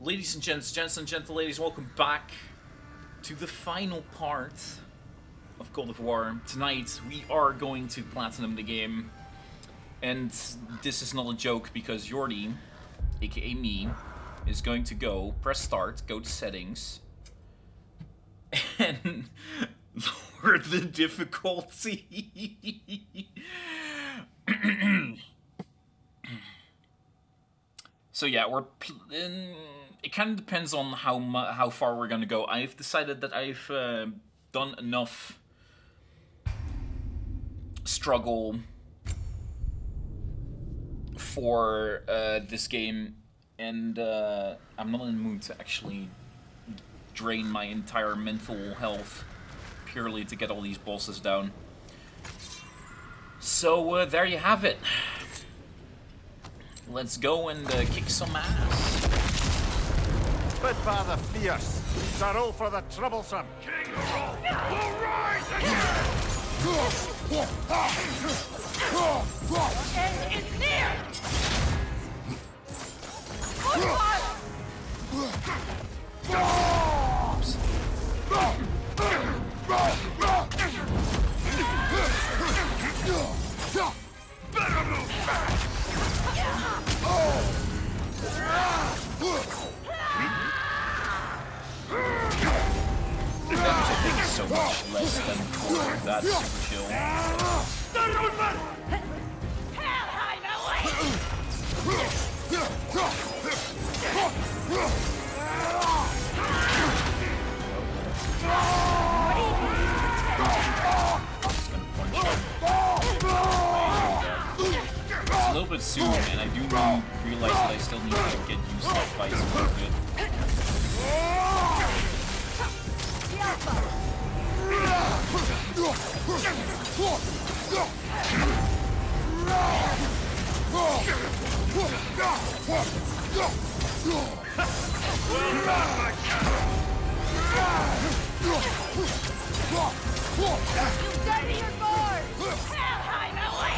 Ladies and gents, gents and gentle ladies, welcome back to the final part of God of War. Tonight we are going to platinum the game, and this is not a joke because Jordi, aka me, is going to go press start, go to settings, and lower the difficulty. So yeah, we're it kind of depends on how far we're gonna go. I've decided that I've done enough struggle for this game, and I'm not in the mood to actually drain my entire mental health purely to get all these bosses down. So there you have it. Let's go and kick some ass. Spitfire the fierce, sorrow for the troublesome. King Harold will rise again. And it's near. Better move fast. That is so much less than core. That's super chill. It's a little bit soon, and I do realize that I still need to get used to the fights a little bit. You dirty your board! Hell, I'm away!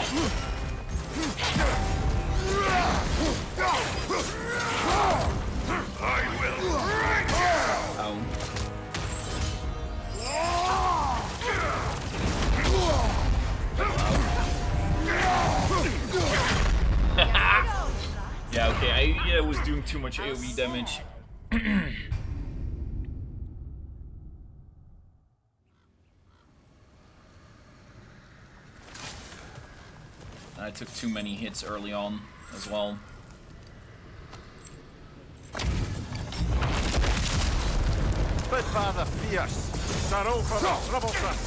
I will right now. Yeah, okay, I was doing too much AoE damage. I took too many hits early on as well. But father fierce, sorrow for the troublesome.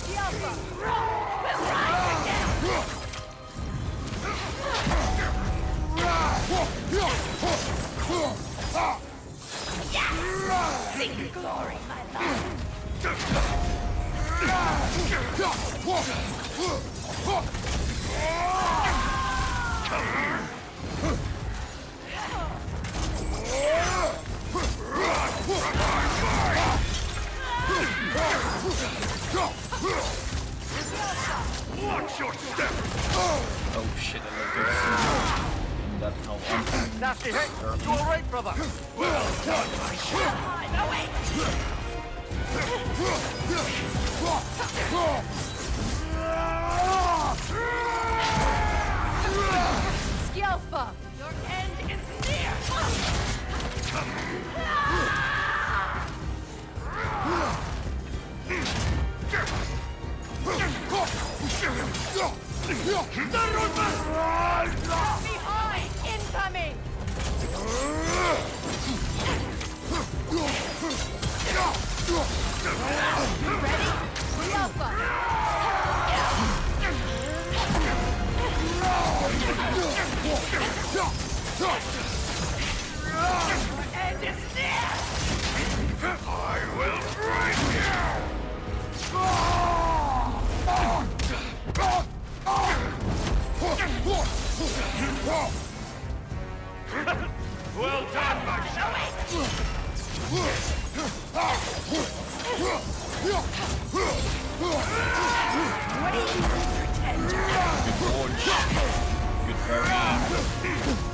Sing glory, my love. Watch your step. Oh shit, that helped. Nasty hit. You alright, brother? Well done, my shit. Alpha, your end is near. Behind, incoming. You ready? Alpha. I will break you! Well done, my shot! What do you pretend? Good burn.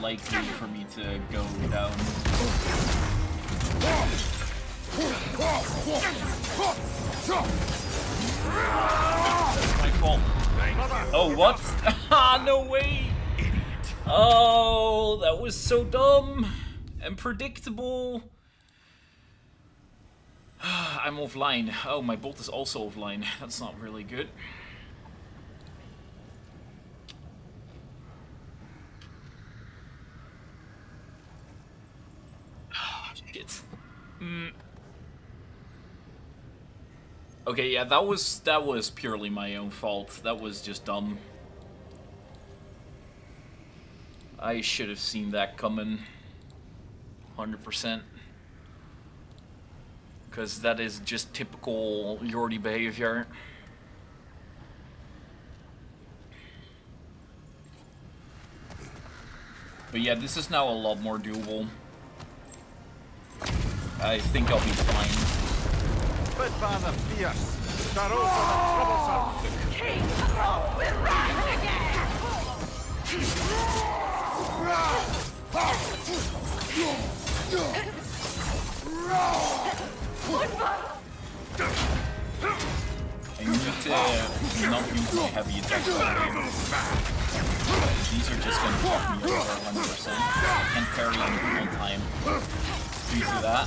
Likely for me to go down. That's my fault. Oh, what? Ah, no way! Oh, that was so dumb and predictable. I'm offline. Oh, my bolt is also offline. That's not really good. Okay, yeah, that was purely my own fault. That was just dumb. I should have seen that coming. 100%. Because that is just typical Jordy behavior. But yeah, this is now a lot more doable. I think I'll be fine. But by the fierce, that old troublesome. King of the Ragnarok! I need to not use my heavy attacks. These are just gonna fuck me over 100%. I can parry them one time. Due to that.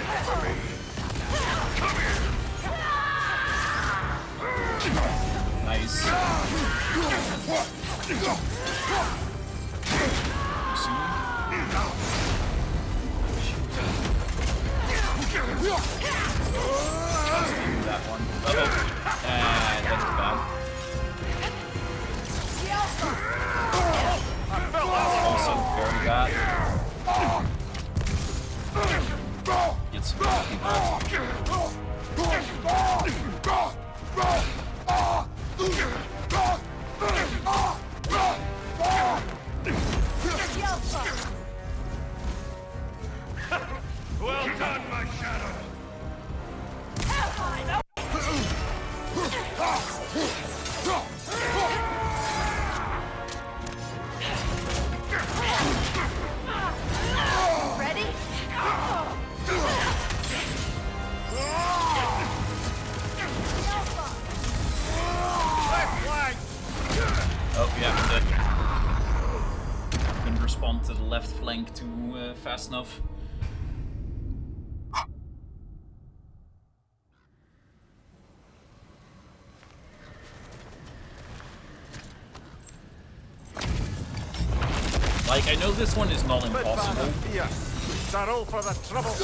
for me! Come here! Nice. That one. Oh, that's bad. Also, very bad. Get some fucking well done, my shadow. Ready? Oh, yeah, I couldn't respond to the left flank too fast enough. Like, I know this one is not impossible. They're all for the trouble.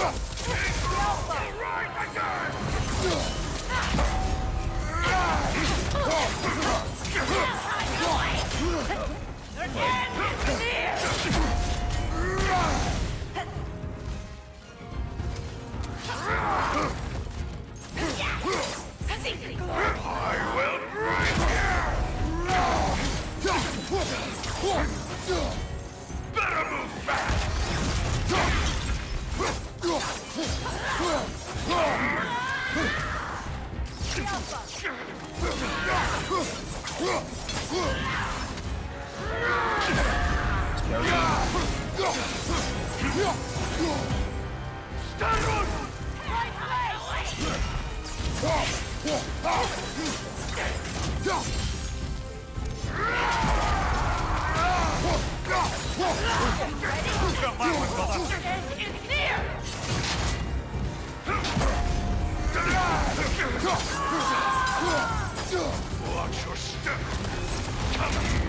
Better move fast. Watch your step. Come here.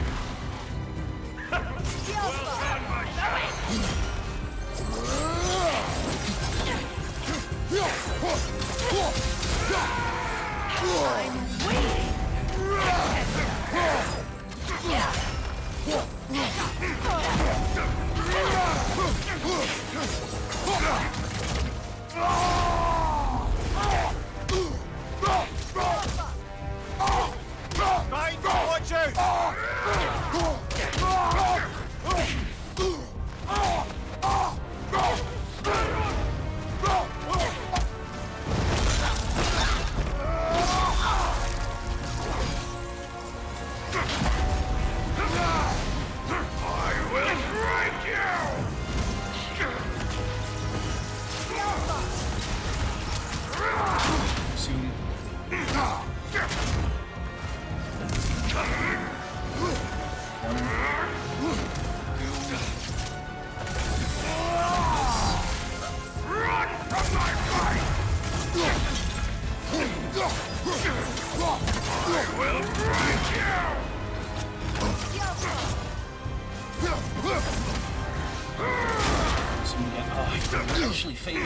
Well done, my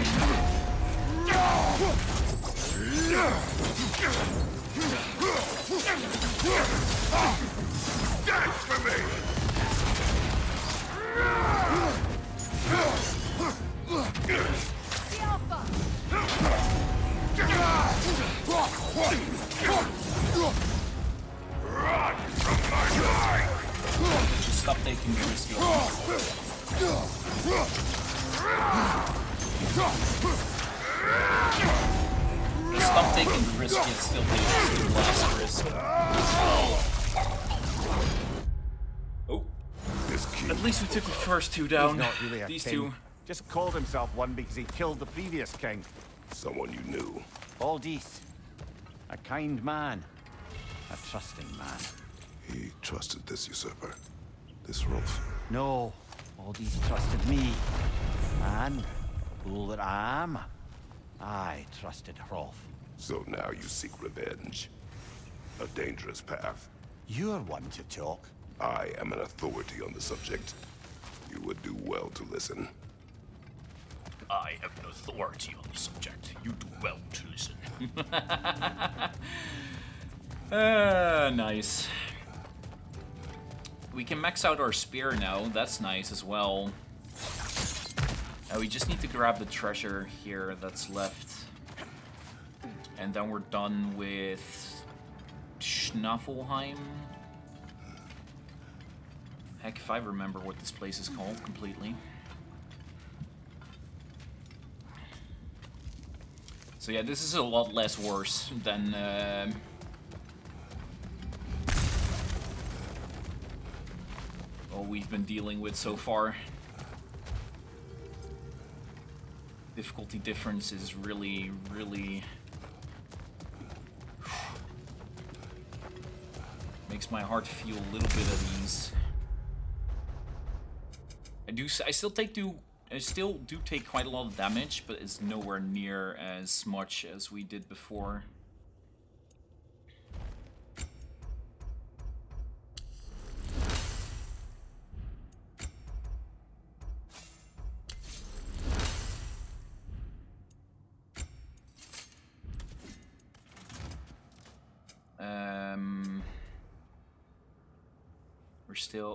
First two down. He's not really a These king. Two. Just called himself one because he killed the previous king. Someone you knew. Baldies. A kind man. A trusting man. He trusted this usurper. This Rolf. No. Baldies trusted me. Man. Fool that I am. I trusted Rolf. So now you seek revenge. A dangerous path. You're one to talk. I am an authority on the subject. You would do well to listen. I am an authority on the subject. You do well to listen. Nice. We can max out our spear now. That's nice as well. Now we just need to grab the treasure here that's left. And then we're done with Schnafelheim. Heck, if I remember what this place is called completely. So yeah, this is a lot less worse than... all we've been dealing with so far. Difficulty difference is really, really... makes my heart feel a little bit at ease. I still do take quite a lot of damage, but it's nowhere near as much as we did before.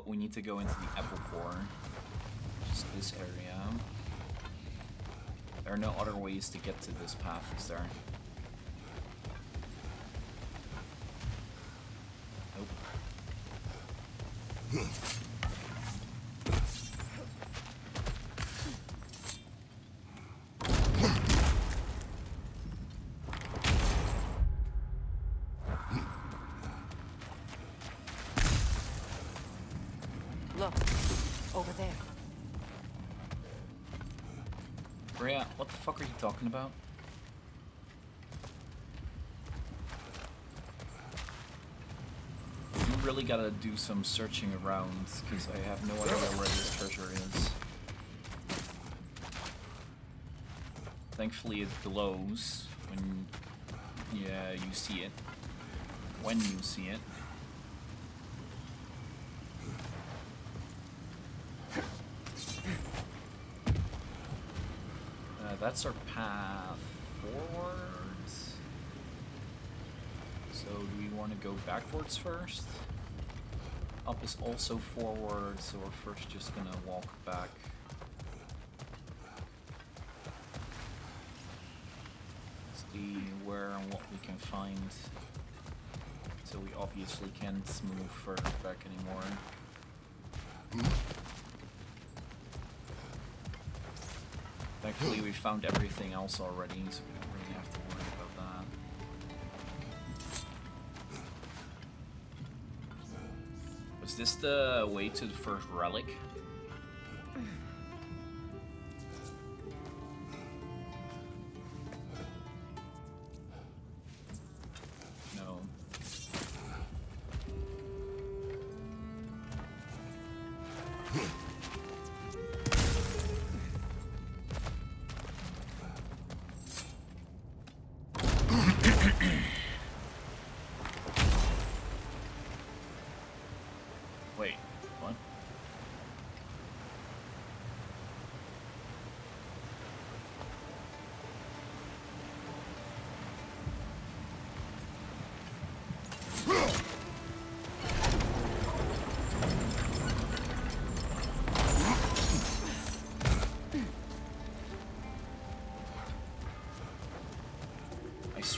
We need to go into the apple core. This area. There are no other ways to get to this path, is there? Nope. Look, over there. Rhea, what the fuck are you talking about? You really gotta do some searching around, because I have no idea where this treasure is. Thankfully it glows when you see it. When you see it. That's our path forwards. So do we want to go backwards first? Up is also forward, so we're first just gonna walk back. See where and what we can find. So we obviously can't move further back anymore. Thankfully, we found everything else already, so we don't really have to worry about that. Was this the way to the first relic? No.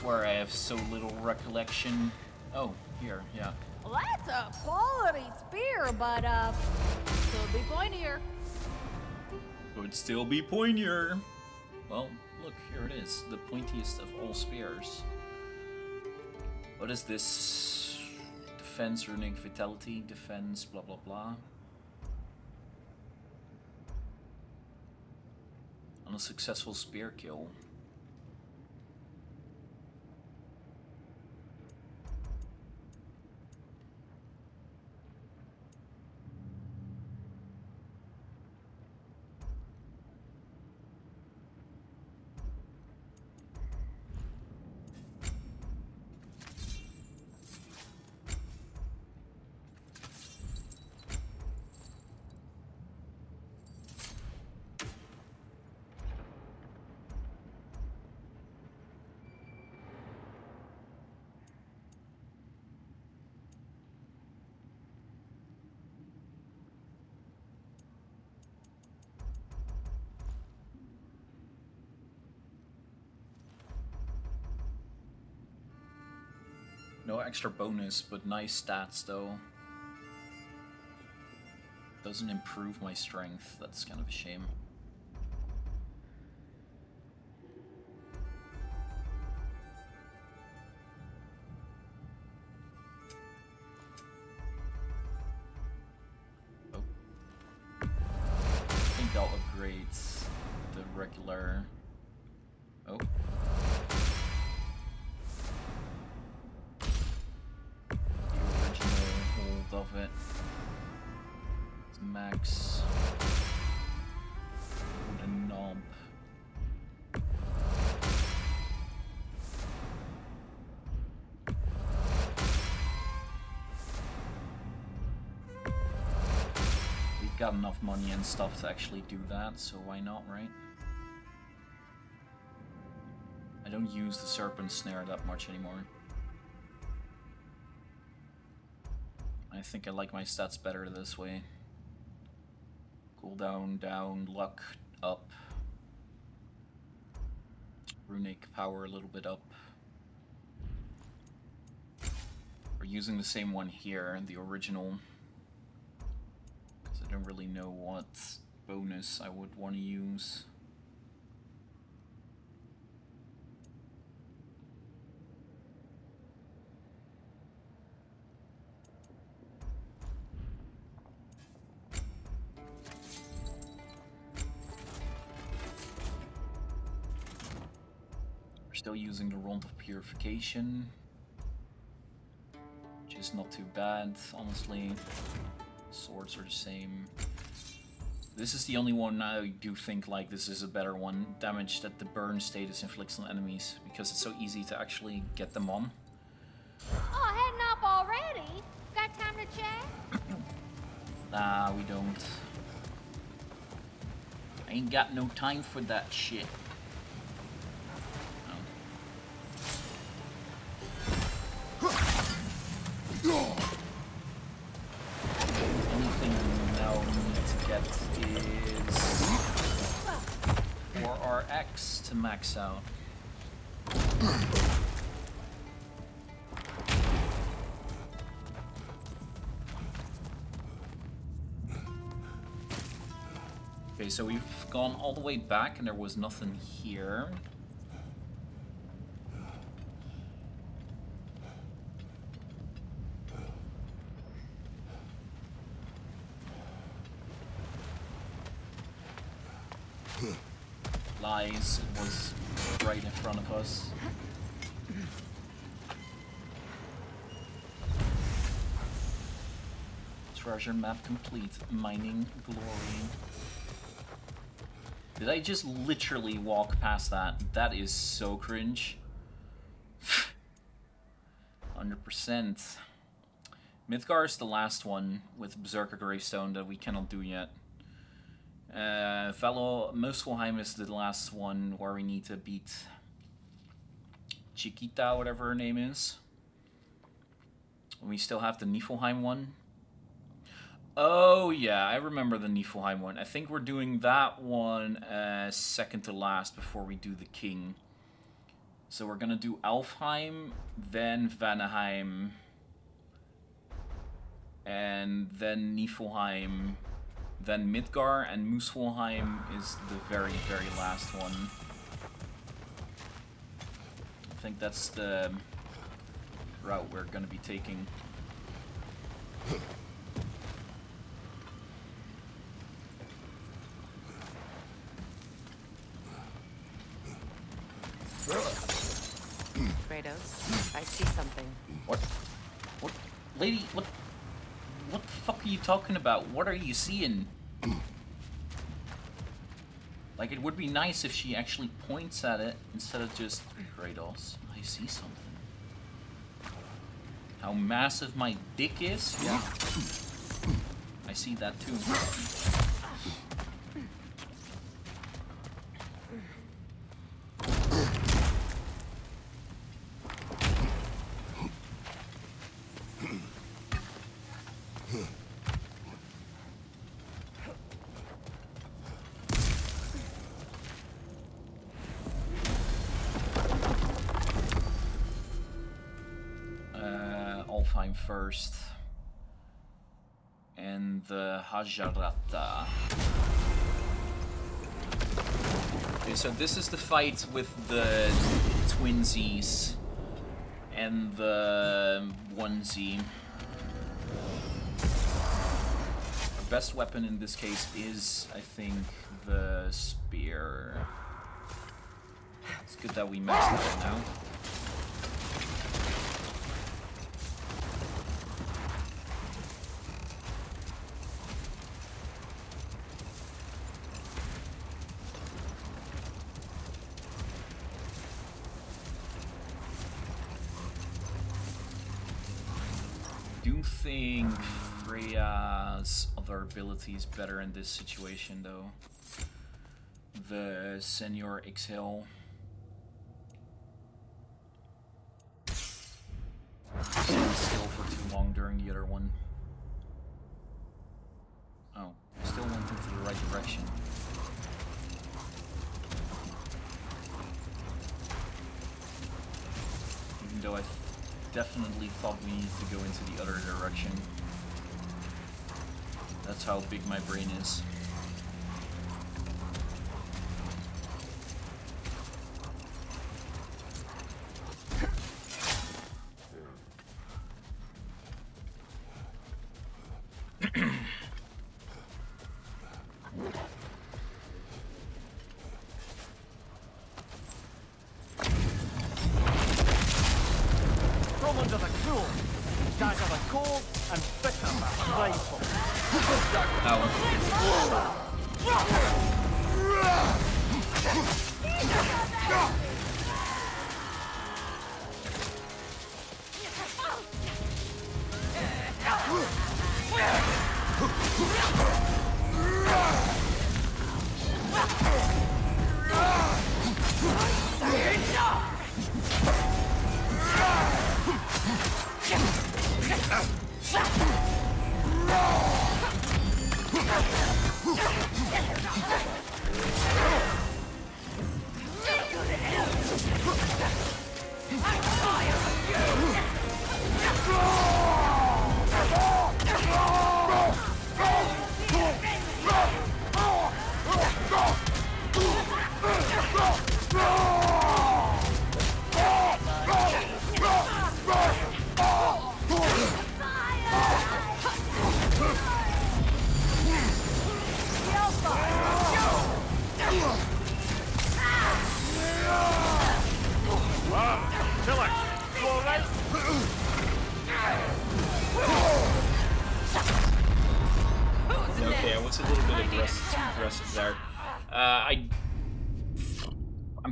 Where I have so little recollection. Oh, here, yeah. Well, that's a quality spear, but still be pointier. Would still be pointier. Well, look, here it is, the pointiest of all spears. What is this? Defense, runic vitality, defense, blah blah blah. On a successful spear kill. No extra bonus, but nice stats though. Doesn't improve my strength, that's kind of a shame. Oh. I think that'll upgrade the regular. Oh. Max the knob. We've got enough money and stuff to actually do that, so why not, right? I don't use the serpent snare that much anymore. I think I like my stats better this way. Cooldown down, luck up. Runic power a little bit up. We're using the same one here, the original. Because I don't really know what bonus I would want to use. still using the Rond of Purification. Which is not too bad, honestly. Swords are the same. This is the only one I do think, like, this is a better one. Damage that the burn status inflicts on enemies, because it's so easy to actually get them on. Oh, heading up already? Got time to chat? Nah, we don't. I ain't got no time for that shit. Max out. Okay, so we've gone all the way back and there was nothing here. Lies, it was right in front of us. Treasure map complete. Mining glory. Did I just literally walk past that? That is so cringe. 100%. Midgar is the last one with Berserker Gravestone that we cannot do yet. Muspelheim is the last one where we need to beat Chiquita, whatever her name is. And we still have the Niflheim one. Oh yeah, I remember the Niflheim one. I think we're doing that one second to last before we do the king. So we're gonna do Alfheim, then Vanaheim, and then Niflheim. Then Midgar, and Muspelheim is the very, very last one. I think that's the route we're going to be taking. Kratos, I see something. What? What? Lady, what? What the fuck are you talking about? What are you seeing? Like, it would be nice if she actually points at it instead of just, Kratos, I see something. How massive my dick is? Yeah. I see that too. First, and the Hajarata. Okay, so this is the fight with the twinsies and the onesie. Our best weapon in this case is, I think, the spear. It's good that we messed it up now. Other abilities better in this situation though. The Senor Exhale. Stand still for too long during the other one. Oh, still went into the right direction. Even though I definitely thought we needed to go into the other direction. That's how big my brain is.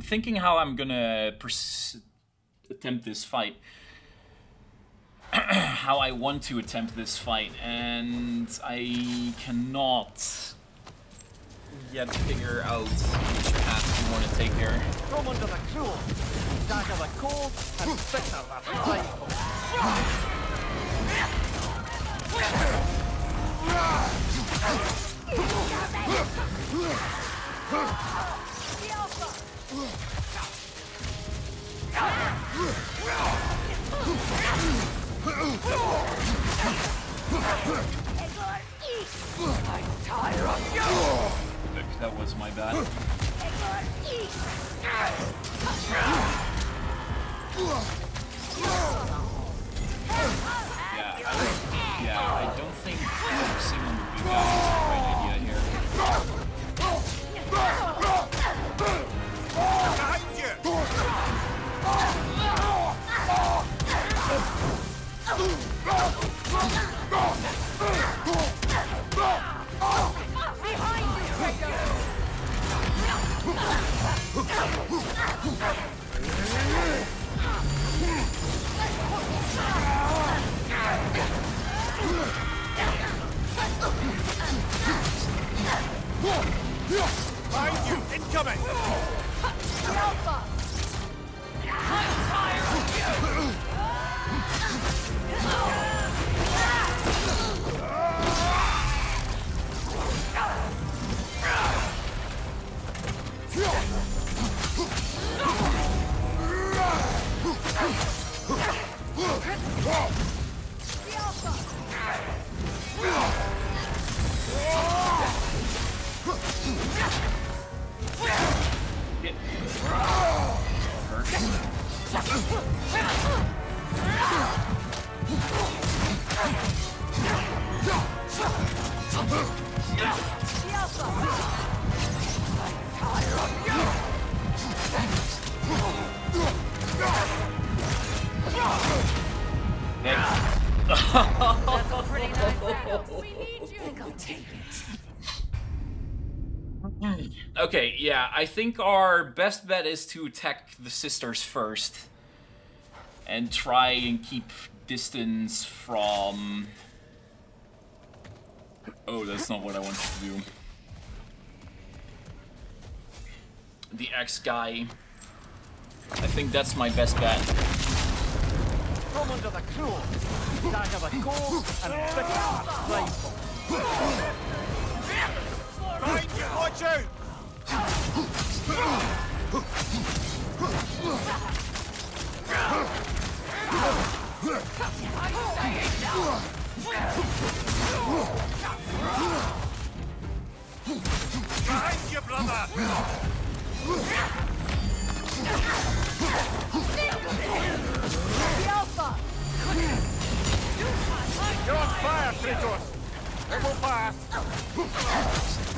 Thinking how I'm gonna attempt this fight, how I want to attempt this fight, and I cannot yet figure out which path you want to take here. From under the cruel, dark of the cold, and bitter of the life. That was my bad. Yeah, I don't think focusing on the big guy is a great idea here. Incoming! Alpha! I'm tired of you! Alpha! That's a pretty nice battle. We need you. I think I'll take it. Okay, yeah, I think our best bet is to attack the sisters first and try and keep distance from... Oh, that's not what I wanted to do. The axe guy. I think that's my best bet. Come under the cruel, dark of a cold and thick rifle. Find your fortune! Find your brother! The Alpha! You're on fire, Kratos! It will pass! Behind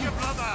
you, brother!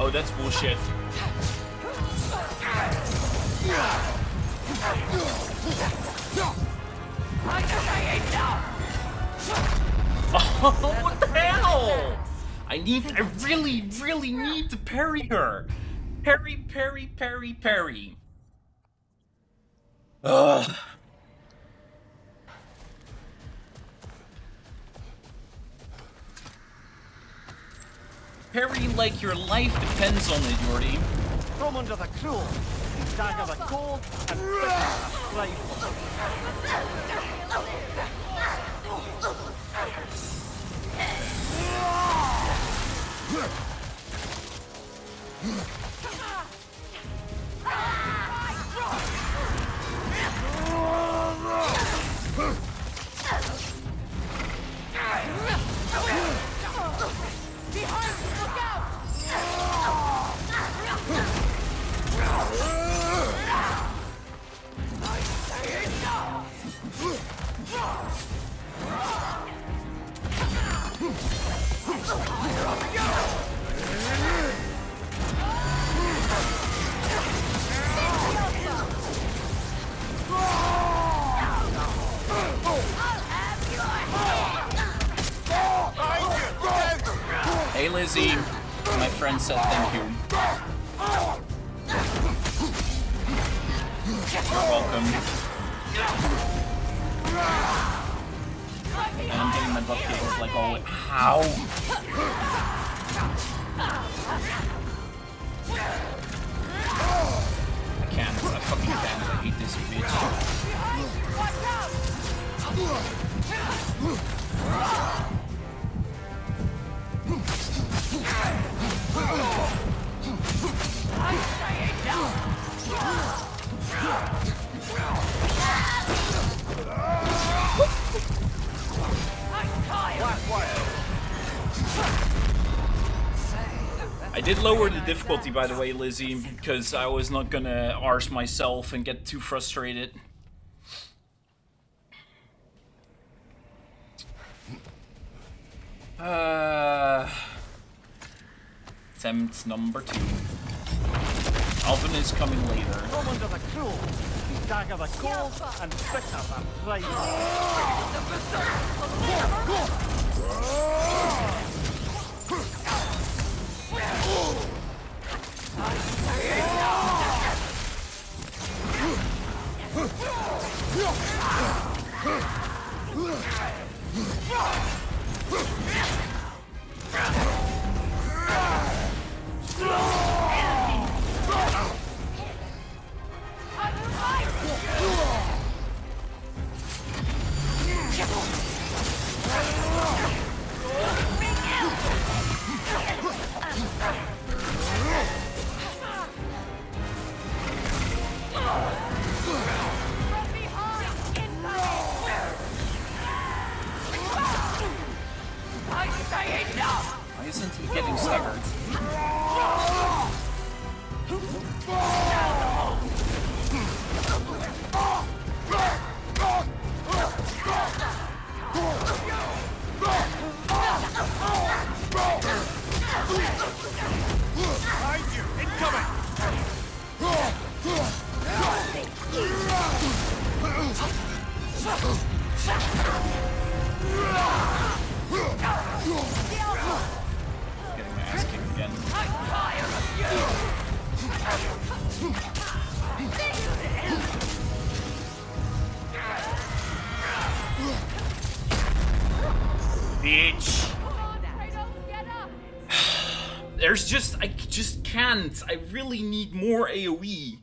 Oh, that's bullshit. Oh, what the hell? I really need to parry her. Parry. Ugh. Parry like your life depends on it, Jordy. From under the cruel, dark of a cold and bitter strife. Behind, look out! I say it now! Hey Lizzie, my friend said thank you. You're welcome. And I'm getting my butt kicked like all the way. Ow! I fucking can't, I hate this bitch. I did lower the difficulty, by the way, Lizzie, because I was not gonna arse myself and get too frustrated. Attempt number 2. Alvin is coming later. Why isn't he getting staggered? Behind you, incoming! Getting my ass kicked again. I'm tired of you. Bitch. There's just, I just can't. I really need more AoE.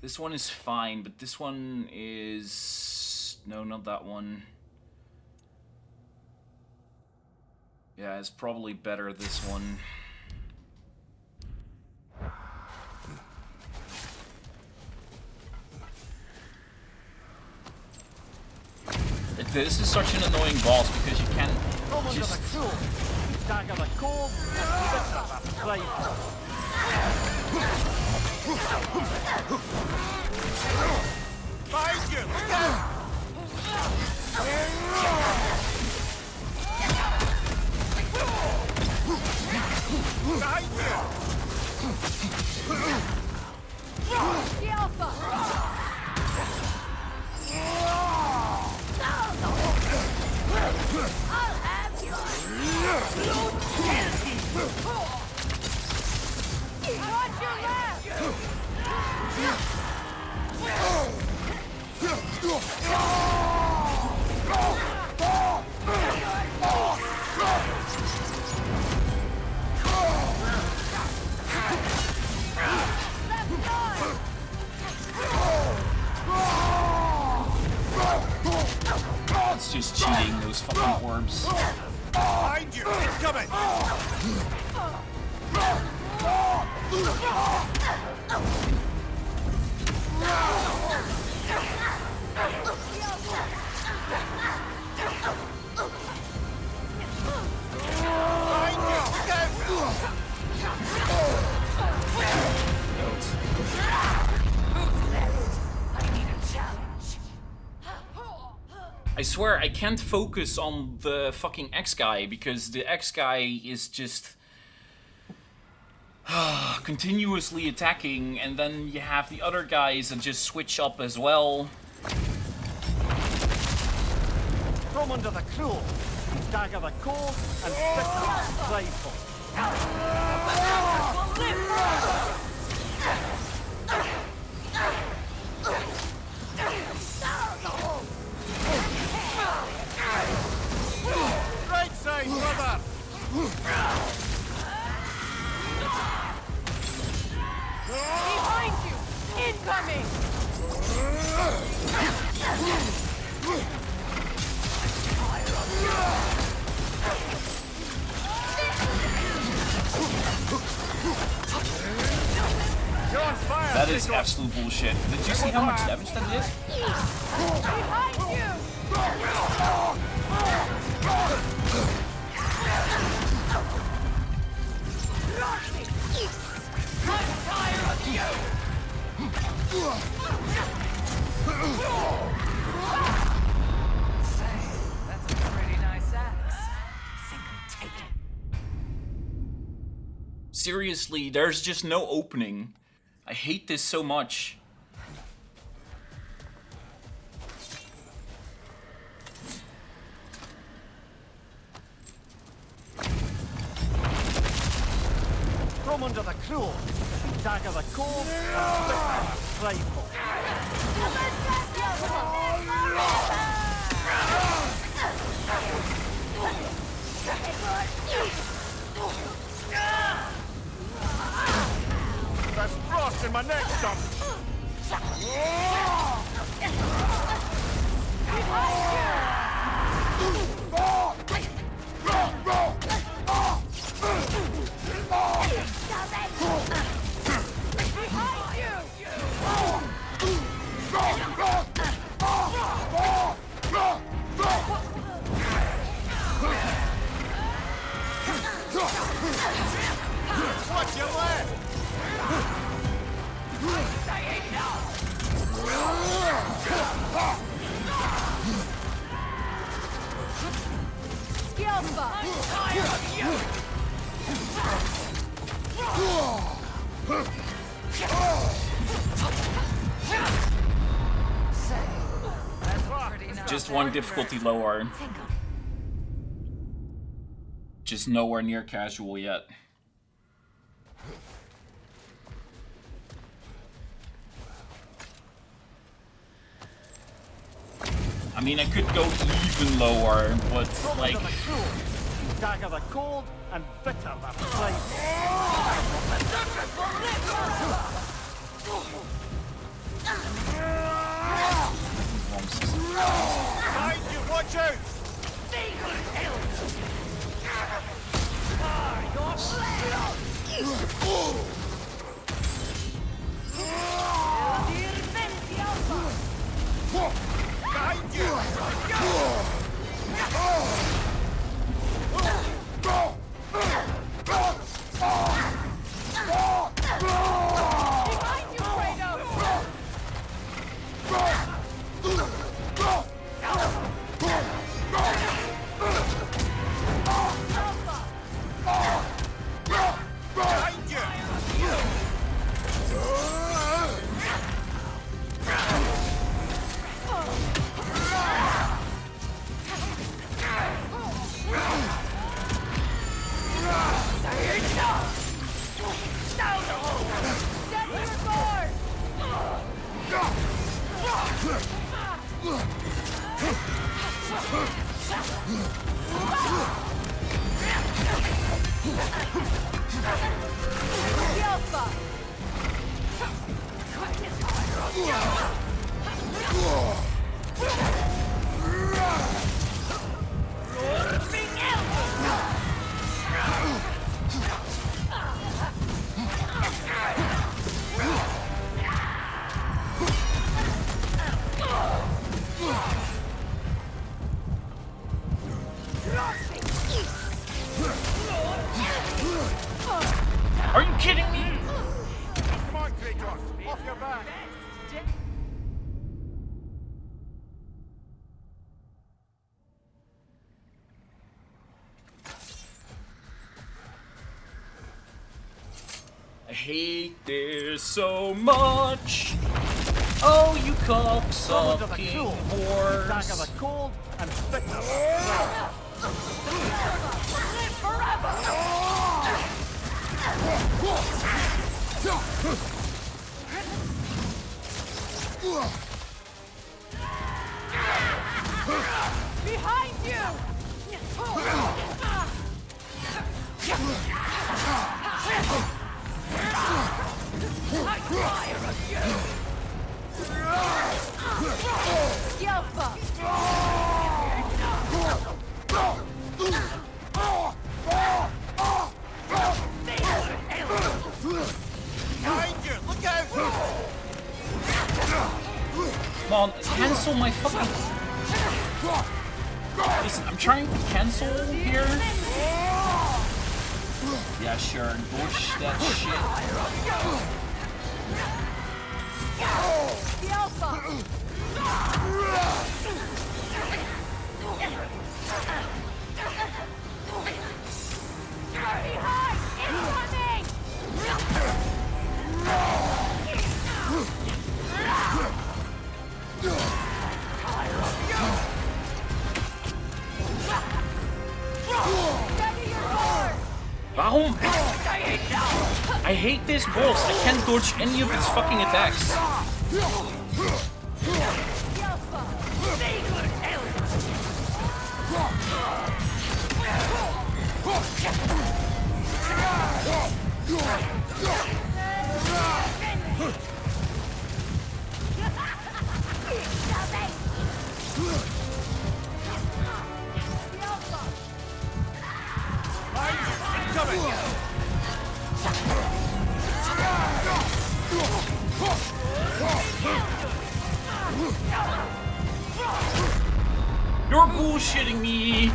This one is fine, but this one is... No, not that one. Yeah, it's probably better, this one. This is such an annoying boss, because you can't just... I swear I can't focus on the fucking X guy because the X guy is just continuously attacking, and then you have the other guys that just switch up as well. From under the cruel, dagger the core, and stick the rifle. Right side, brother! Behind you! Incoming! That is absolute bullshit. Did you see how much damage that did? Behind you! That's a pretty nice axe. Think I'll take it. Seriously, there's just no opening. I hate this so much. From under the cruel, dagger the core, rifle. There's frost in my neck, dump. Watch your leg! Say enough! Skillful! I'm tired of you! Just one difficulty lower. Just nowhere near casual yet. I mean, I could go even lower, but like... Dagger the cold and bitter the flame. Watch out! Are you kidding me? Come on, Kratos, off your back. I hate this so much. Oh, you cocksucking whores. Back of a cold and sickness. Live forever. Behind you! I tire of you! Danger! Look out! Come on, cancel my fucking... Listen, I'm trying to cancel here. Yeah, sure, bush that shit. Warum? I hate this boss. I can't dodge any of its fucking attacks. You're bullshitting me.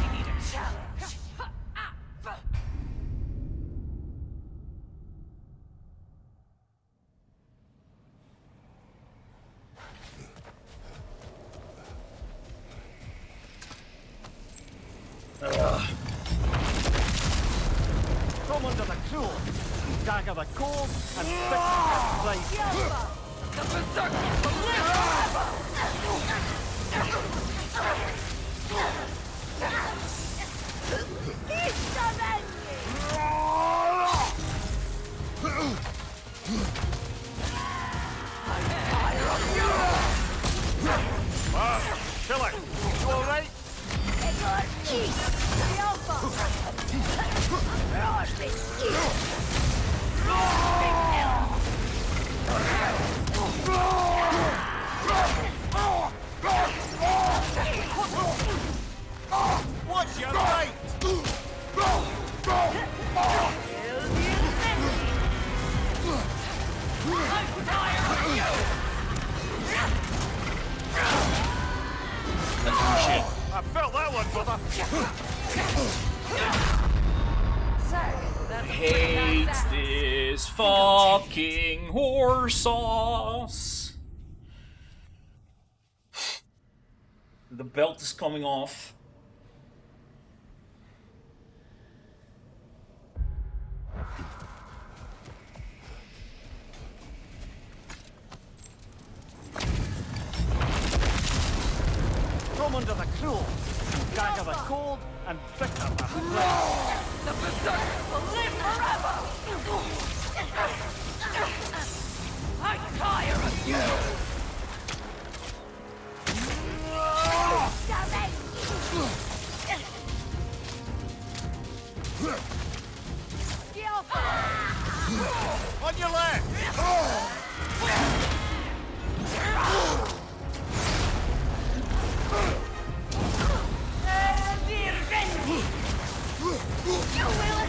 Sauce. The belt is coming off. From under the cruel gang of a cold and victim of the berserkers will live forever. I tire of you! On your left!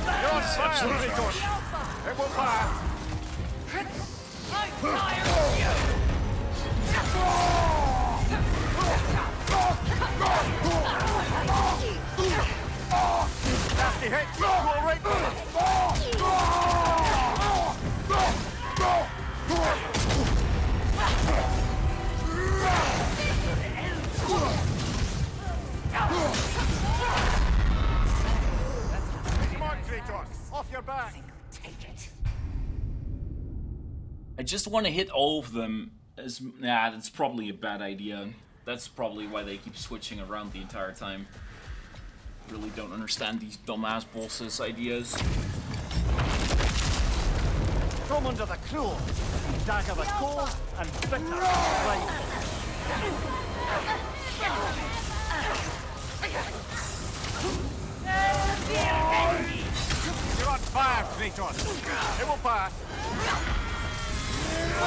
You're such a record! It will fire! I fire you! Nasty hit! You all right? Come on, Kratos! Off your back! Take it. I just want to hit all of them. Nah, that's probably a bad idea. That's probably why they keep switching around the entire time. Really don't understand these dumbass bosses' ideas. From under the cruel, dagger was cold and bitter. You're on fire, Kratos. It will pass. I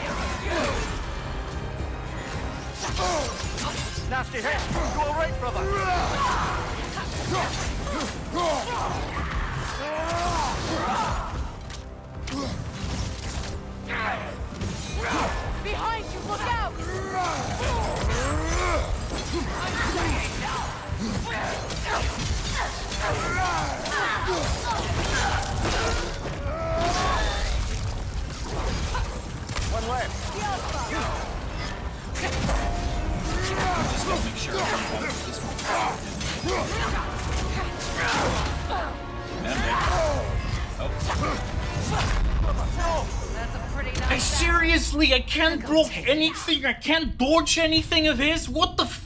can't block anything, I can't dodge anything of his, what the fuck?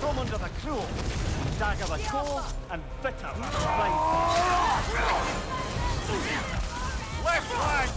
From under the cruel, dagger the cold and bitter right. Left flank!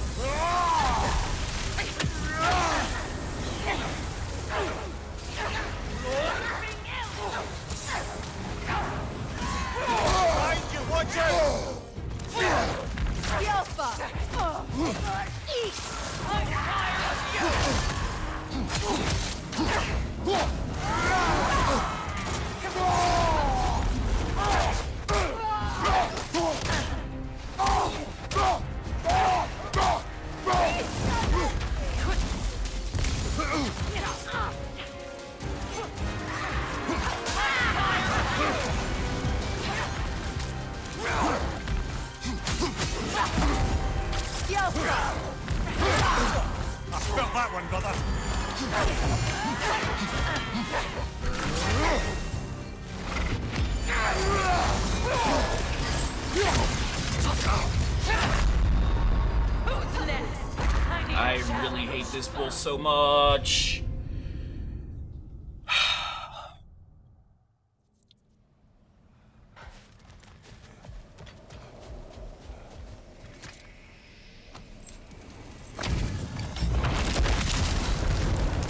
So much.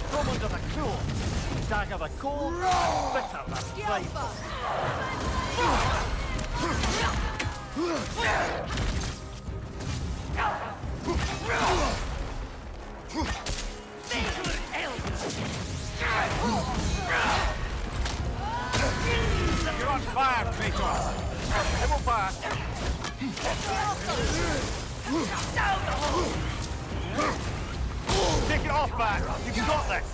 From under the cruel, dagger the cold, bitter the life. Down the hole! Take it off, man! You got this!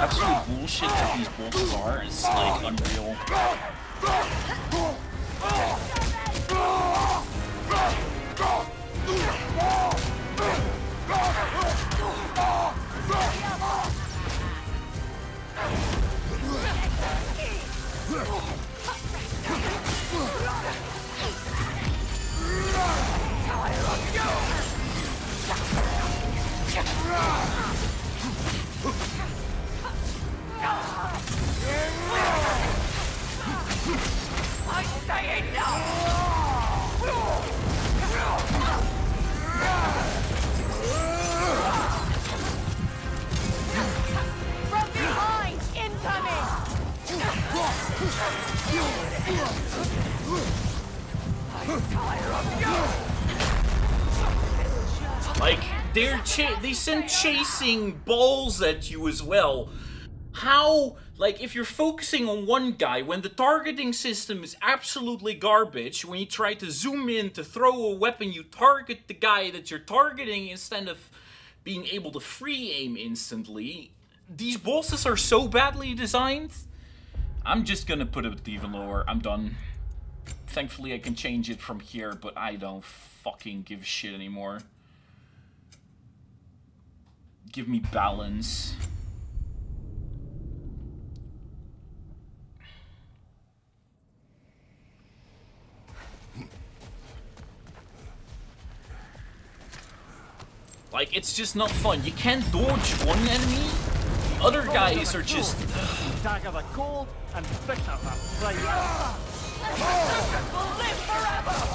Absolute bullshit that these bolts are is, like, unreal. I say enough! Like, they send chasing balls at you as well. How, like, if you're focusing on one guy, when the targeting system is absolutely garbage, when you try to zoom in to throw a weapon, you target the guy that you're targeting instead of being able to free aim instantly. These bosses are so badly designed. I'm just gonna put it even lower. I'm done. Thankfully, I can change it from here, but I don't fucking give a shit anymore. Give me balance. Like, it's just not fun. You can't dodge one enemy. The other guys are just... and pick up a flame. We'll live forever!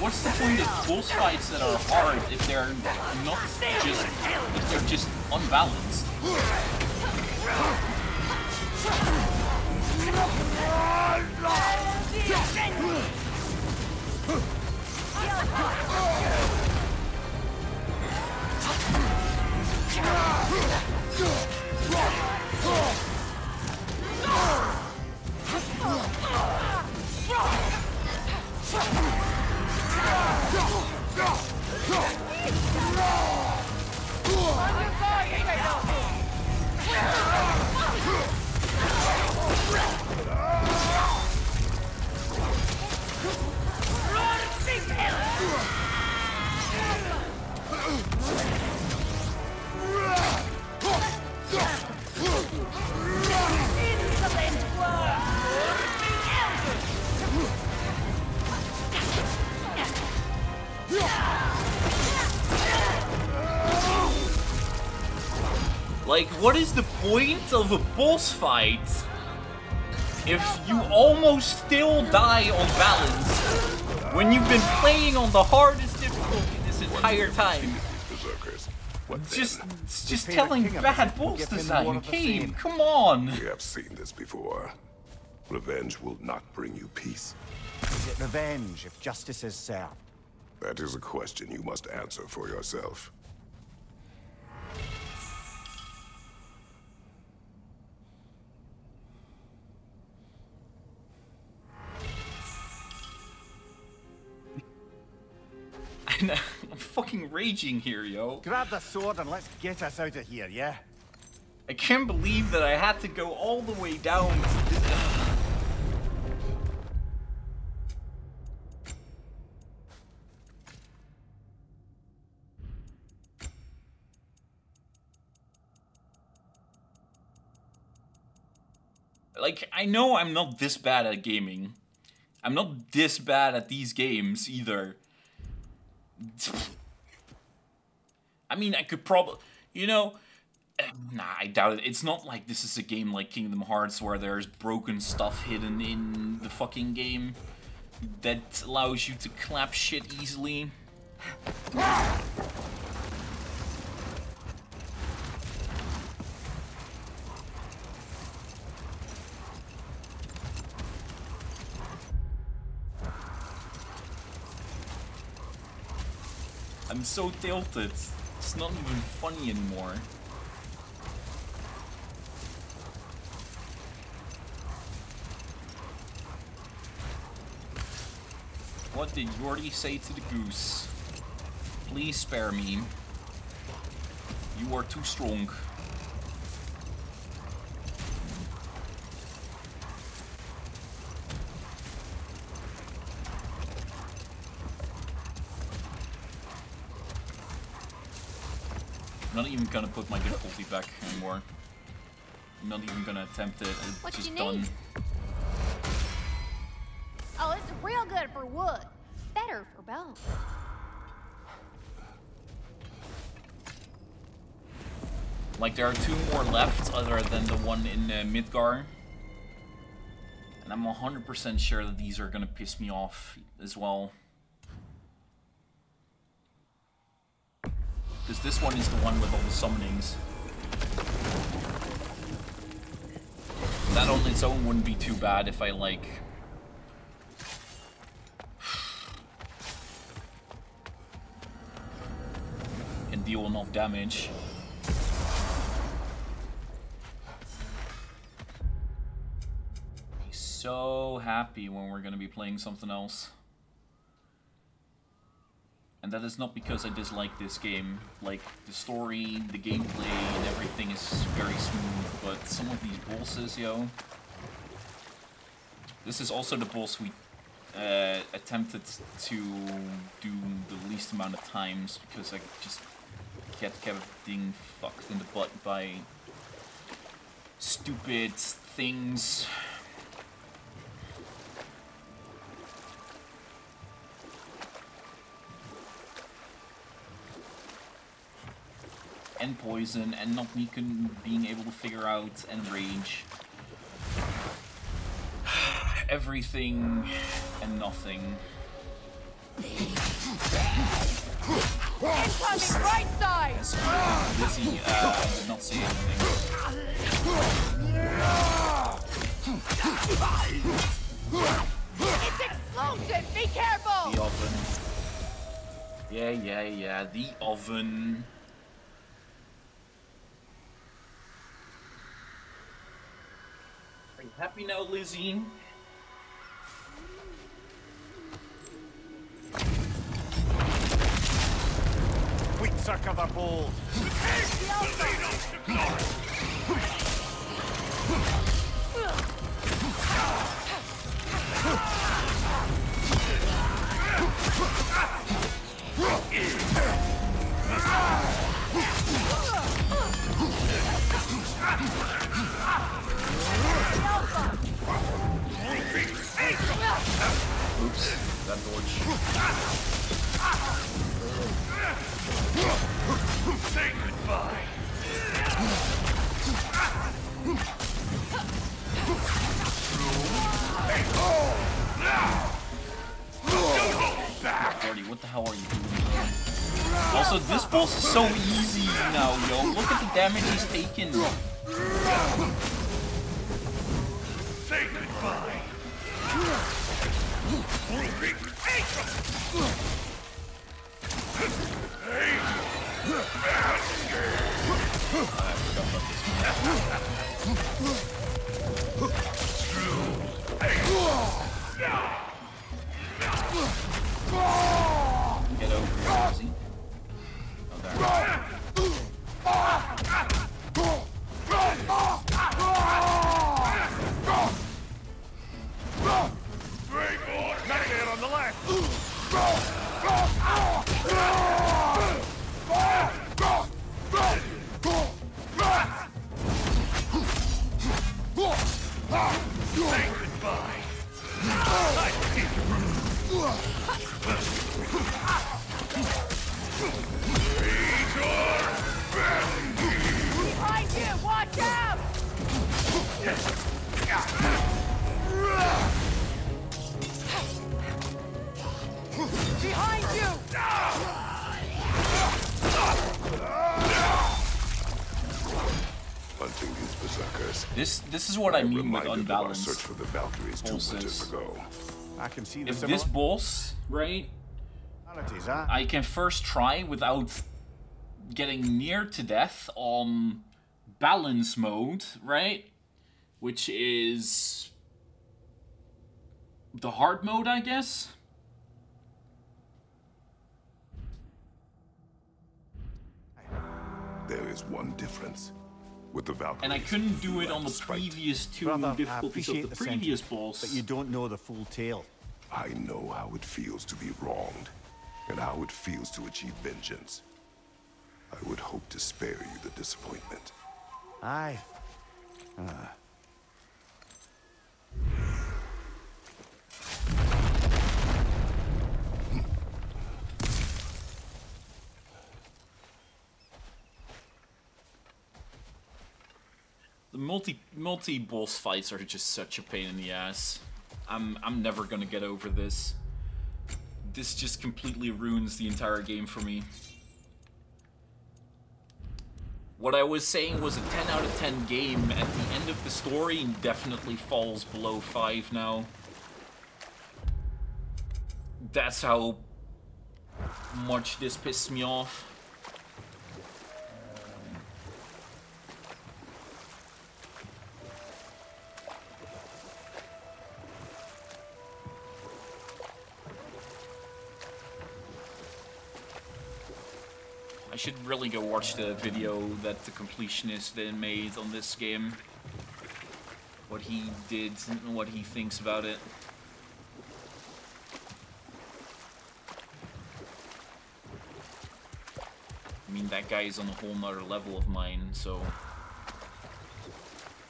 What's the point of boss fights that are hard if they're not just, if they're just unbalanced? Like, what is the point of a boss fight if you almost still die on balance when you've been playing on the hardest difficulty this entire time? It's just telling bad boss design. Game, come on! We have seen this before. Revenge will not bring you peace. Is it revenge if justice is served? That is a question you must answer for yourself. I'm fucking raging here, yo. Grab the sword and let's get us out of here, yeah? I can't believe that I had to go all the way down to this... Like, I know I'm not this bad at gaming. I'm not this bad at these games either. I mean, I could probably, you know, nah, I doubt it. It's not like this is a game like Kingdom Hearts where there's broken stuff hidden in the fucking game that allows you to clap shit easily. I'm so tilted. It's not even funny anymore. What did Jordy say to the goose? Please spare me. You are too strong. I'm not even gonna put my difficulty back anymore. I'm not even gonna attempt it. It's what just you done. Need? Oh, this is real good for wood. Better for bone. Like, there are two more left other than the one in Midgar. And I'm 100% sure that these are gonna piss me off as well. Because this one is the one with all the summonings. That on its own wouldn't be too bad if I, like... can deal enough damage. I'd be so happy when we're gonna be playing something else. And that is not because I dislike this game. Like, the story, the gameplay, and everything is very smooth, but some of these bosses, yo... This is also the boss we attempted to do the least amount of times, because I just kept being fucked in the butt by stupid things. And poison, and not me being able to figure out, and rage. Everything and nothing. Incoming right side! Lizzie, did not see anything. It's explosive! Be careful! The oven. Yeah, yeah, yeah, the oven. Happy now, Lizzie? We suck of the ball. Oops, that dodge. Say goodbye. What the hell are you doing? Also, this boss is so easy now, yo. Look at the damage he's taken. Say goodbye. Get over here, Lizzie. Oh, there. suckers. This is what I mean with unbalanced. Search for the Valkyries 2 winters ago. I can see this. If this boss, right, I can first try without getting near to death on balance mode, right? Which is the hard mode, I guess. There is one difference with the Valkyries. And I couldn't do it on the previous two difficulties of the previous boss. But you don't know the full tale. I know how it feels to be wronged and how it feels to achieve vengeance. I would hope to spare you the disappointment. Aye. The multi boss fights are just such a pain in the ass. I'm never gonna get over this. This just completely ruins the entire game for me. What I was saying was a 10 out of 10 game at the end of the story definitely falls below 5 now. That's how much this pissed me off. I should really go watch the video that the completionist then made on this game. What he did and what he thinks about it. I mean, that guy is on a whole nother level of mine, so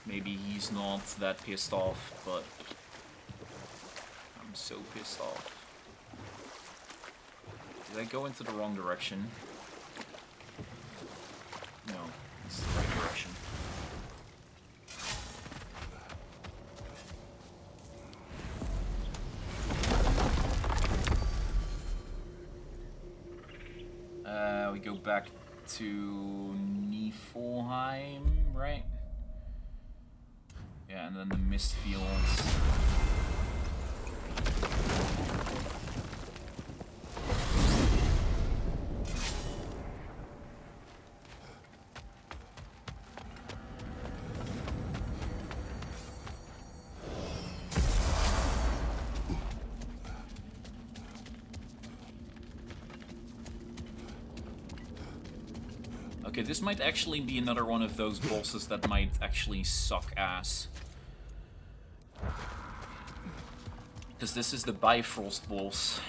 maybe he's not that pissed off, but I'm so pissed off. Did I go into the wrong direction? No, this is the right direction. We go back to Niflheim, right? Yeah, and then the mist fields. Okay, this might actually be another one of those bosses that might actually suck ass. Because this is the Bifrost boss.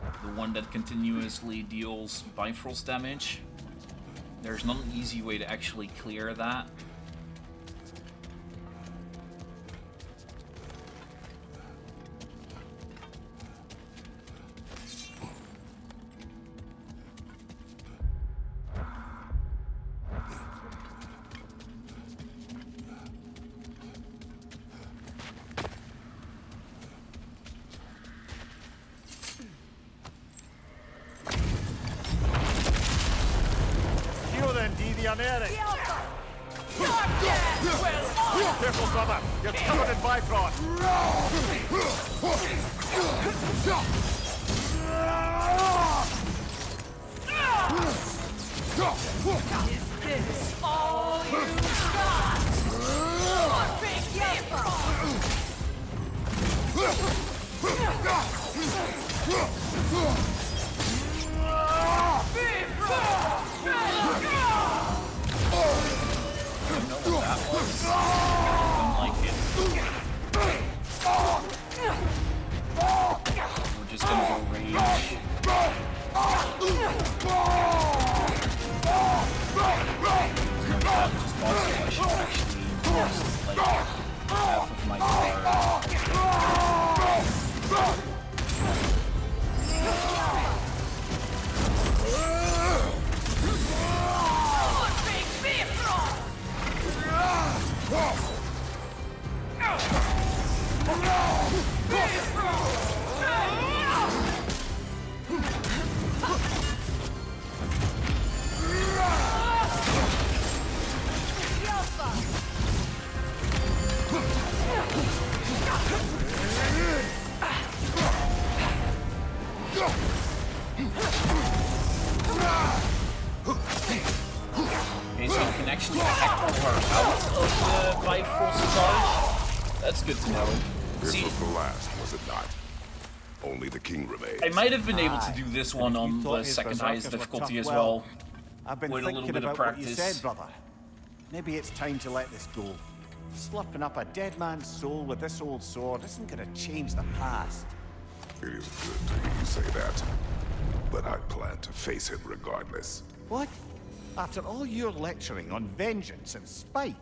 The one that continuously deals Bifrost damage. There's not an easy way to actually clear that. can actually hack her out of the life force charge. That's good to know. This was the last, was it not? Only the king remains. I might have been able to do this one on the second highest difficulty as well. I've been thinking about what you said, brother. Maybe it's time to let this go. Slurping up a dead man's soul with this old sword isn't going to change the past. It is good to hear you say that, but I plan to face it regardless. What? After all your lecturing on vengeance and spite?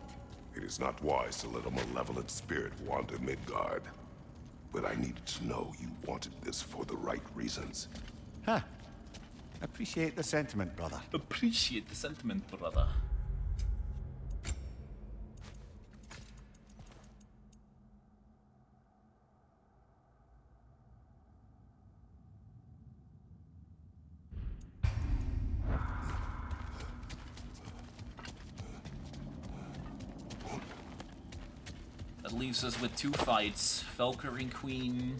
It is not wise to let a malevolent spirit wander Midgard. But I needed to know you wanted this for the right reasons. Huh. Appreciate the sentiment, brother. Appreciate the sentiment, brother. That leaves us with two fights, Valkyrie Queen.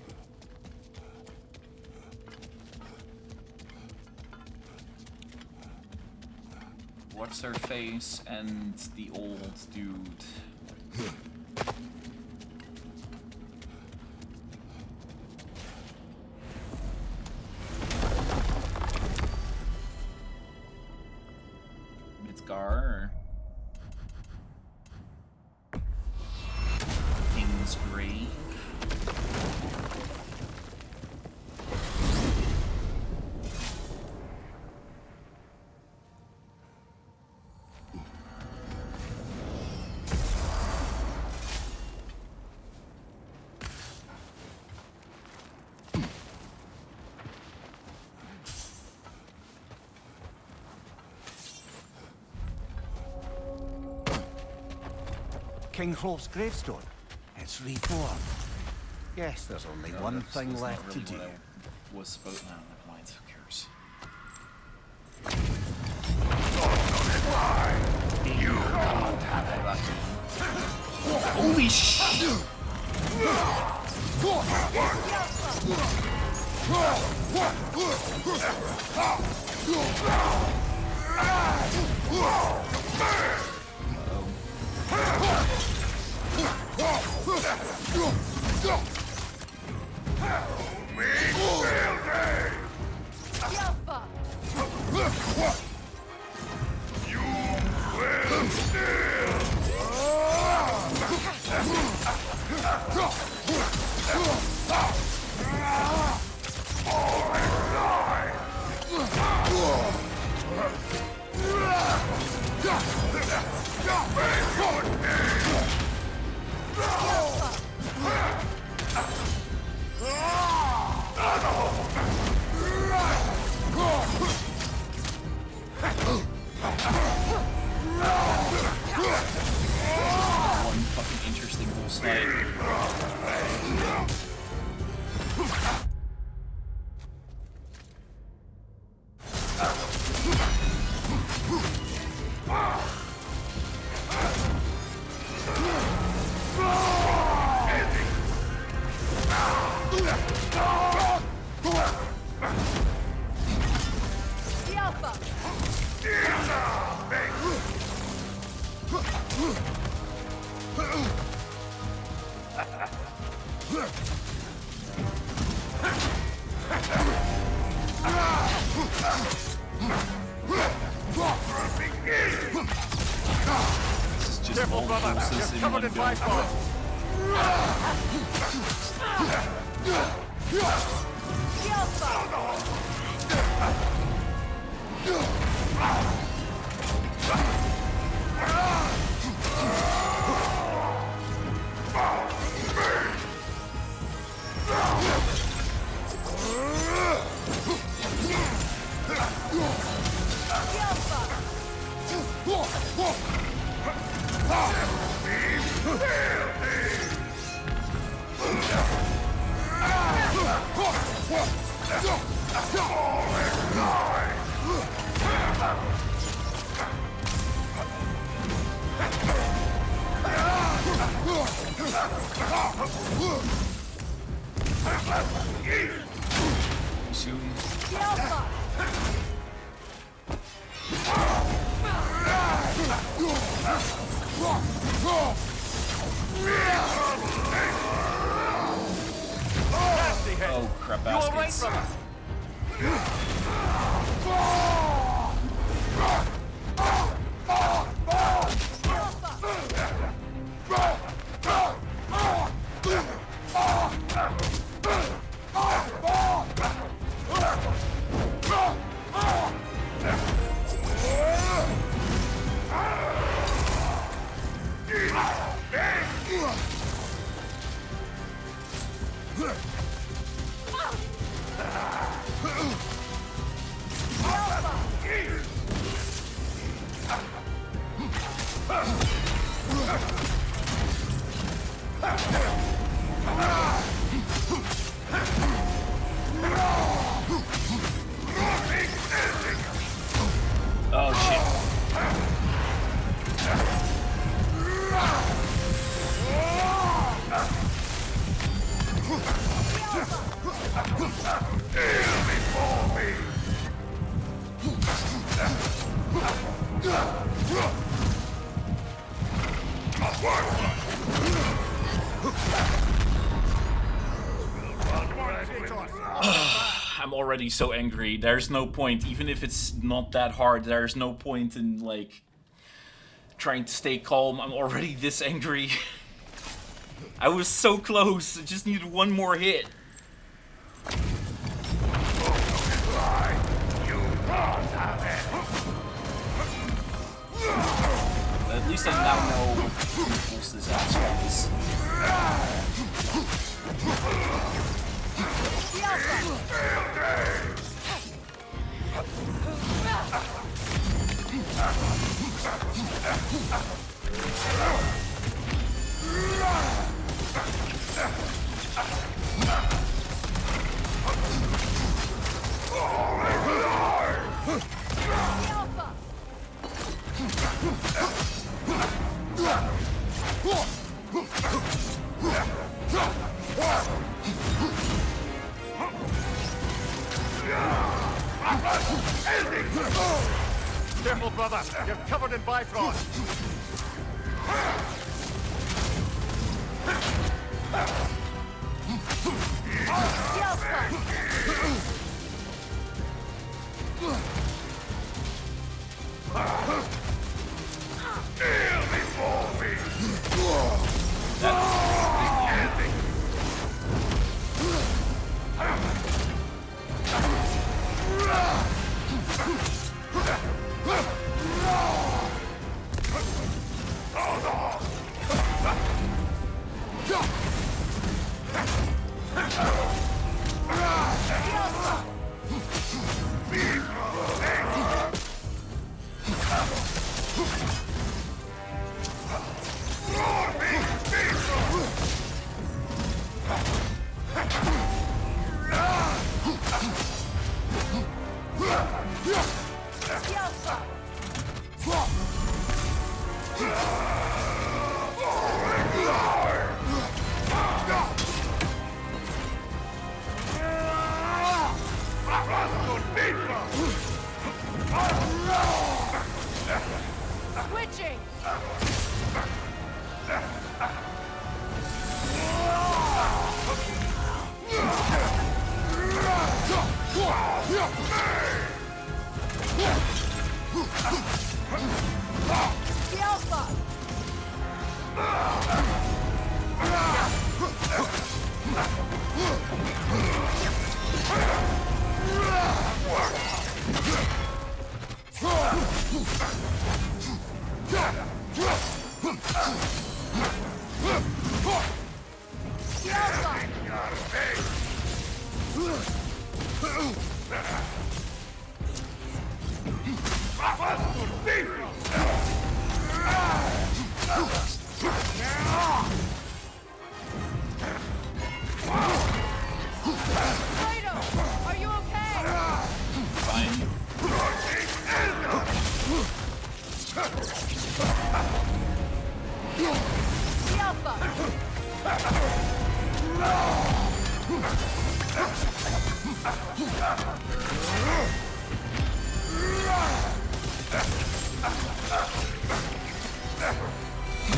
What's her face and the old dude. Midgar. King's Grave. King Hrolf's gravestone. It's reborn. Yes, there's only one thing left to do. Was supposed now. Never mind. Who cares? You can't have it. Holy shit! You will still. One fucking interesting little slide. Soon. Oh crap, baskets. I'm already so angry. There's no point, even if it's not that hard, there's no point in like trying to stay calm. I'm already this angry. I was so close. I just needed one more hit. At least I now know who this disaster is. Careful, brother! You're covered in Bifrost! Yeah,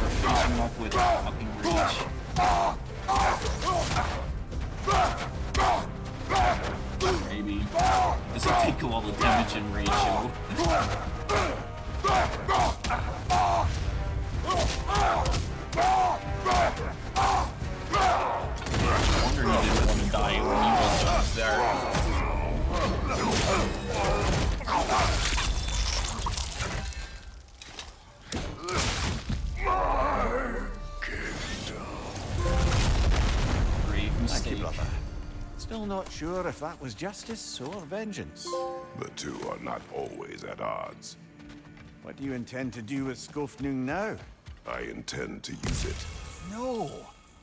we're finishing him up with fucking reach. Maybe. Does it take all the damage in reach? I wonder if he didn't want to die when he was there. Still not sure if that was justice or vengeance. The two are not always at odds. What do you intend to do with Skofnung now? I intend to use it. No!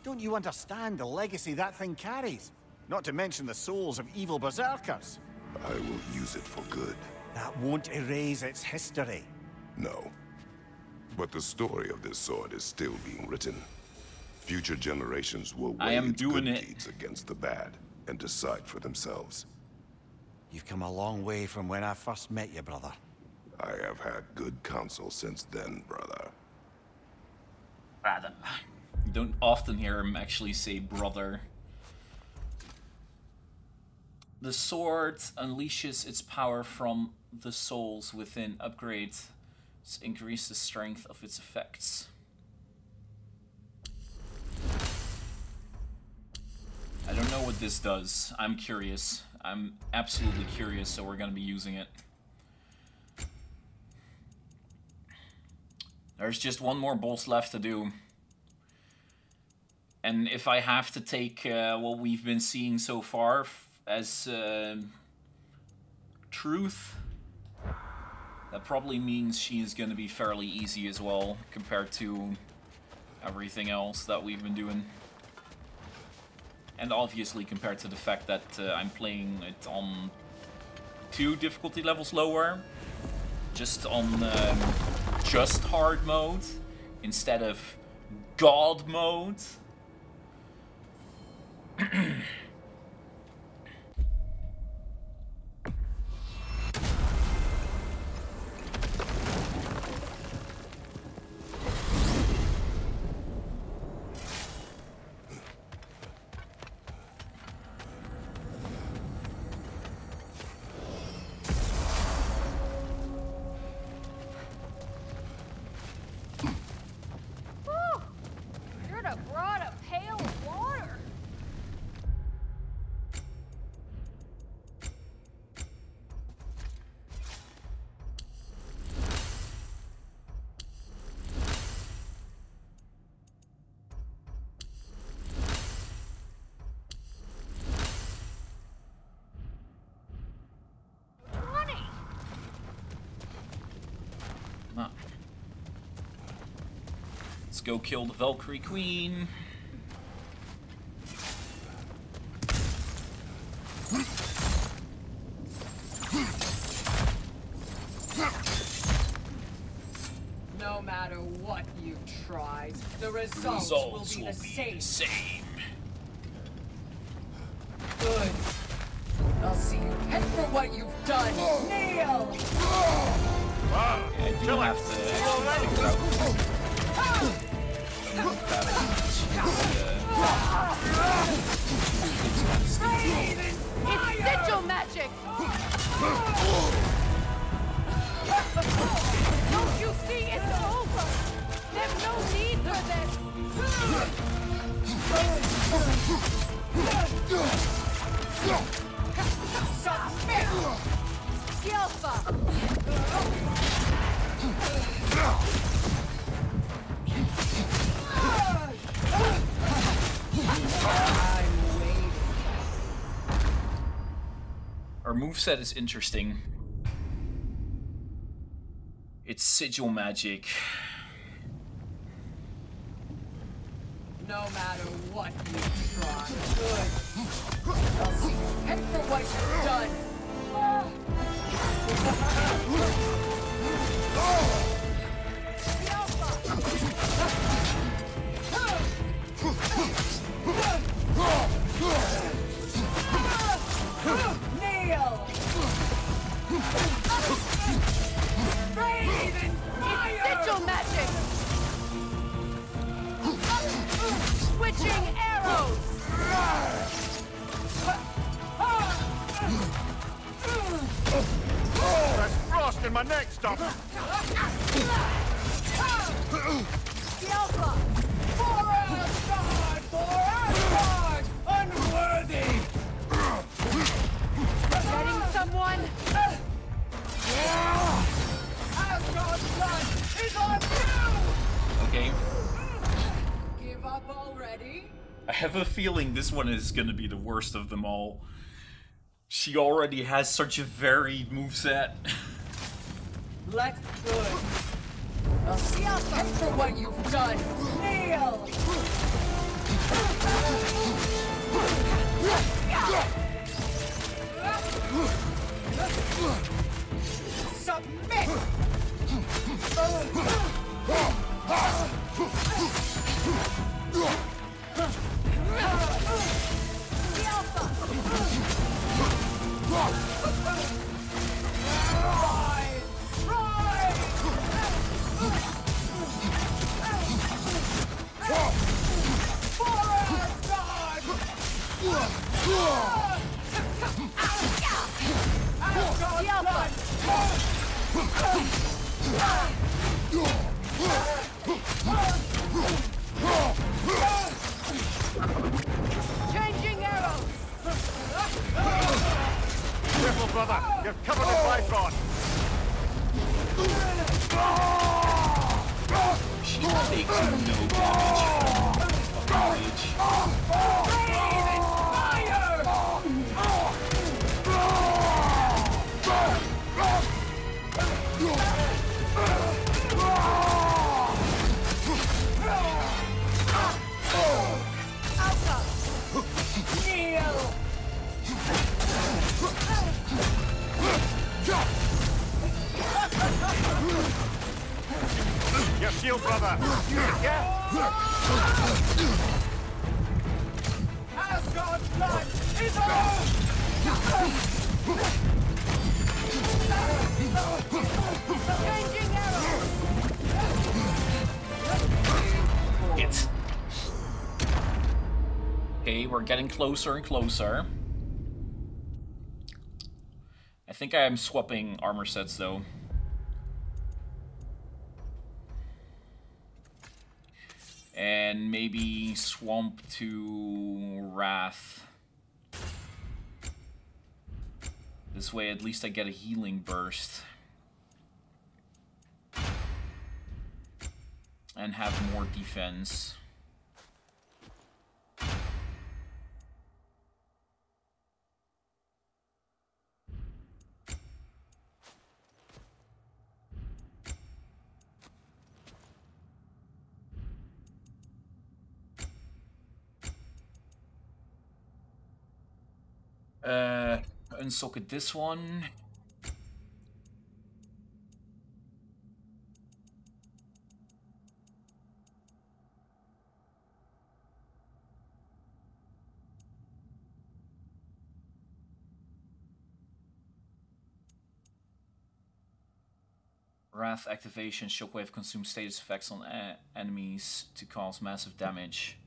Don't you understand the legacy that thing carries? Not to mention the souls of evil berserkers. I will use it for good. That won't erase its history. No. But the story of this sword is still being written. Future generations will weigh its good deeds against the bad and decide for themselves. You've come a long way from when I first met you, brother. I have had good counsel since then, brother. Brother. You don't often hear him actually say brother. The sword unleashes its power from the souls within. Upgrades increase the strength of its effects. I don't know what this does. I'm curious. I'm absolutely curious, so we're gonna be using it. There's just one more boss left to do. And if I have to take what we've been seeing so far as truth, that probably means she's gonna be fairly easy as well compared to everything else that we've been doing. And obviously compared to the fact that I'm playing it on 2 difficulty levels lower, just on just hard mode instead of God mode. Go kill the Valkyrie Queen. No matter what you tried, the results will be the same. Good. I'll see you pay for what you've done, Neil. Wow. I do have to figure out it's sigil magic! Don't you see it's over? There's no need for this! Stop it! Skillful! Our moveset is interesting. It's sigil magic. No matter what you try, good. twisting my neck, stopper. Alpha! For us, God! For us, God! Unworthy! Getting someone? Yeah! Asgard's blood is on you! Okay. Give up already? I have a feeling this one is gonna be the worst of them all. She already has such a varied moveset. Let's do it. I'll see how much for what you've done. Kneel! Submit! Changing arrows. Careful, brother. You've covered his lifeline. She takes no damage from the rage. Your shield, brother! Yeah? Asgard's blood is on! Hit. Okay, we're getting closer and closer. I think I am swapping armor sets, though. And maybe swamp to wrath. This way at least I get a healing burst. And have more defense. Unsocket this one. Wrath activation, shockwave consumes status effects on enemies to cause massive damage.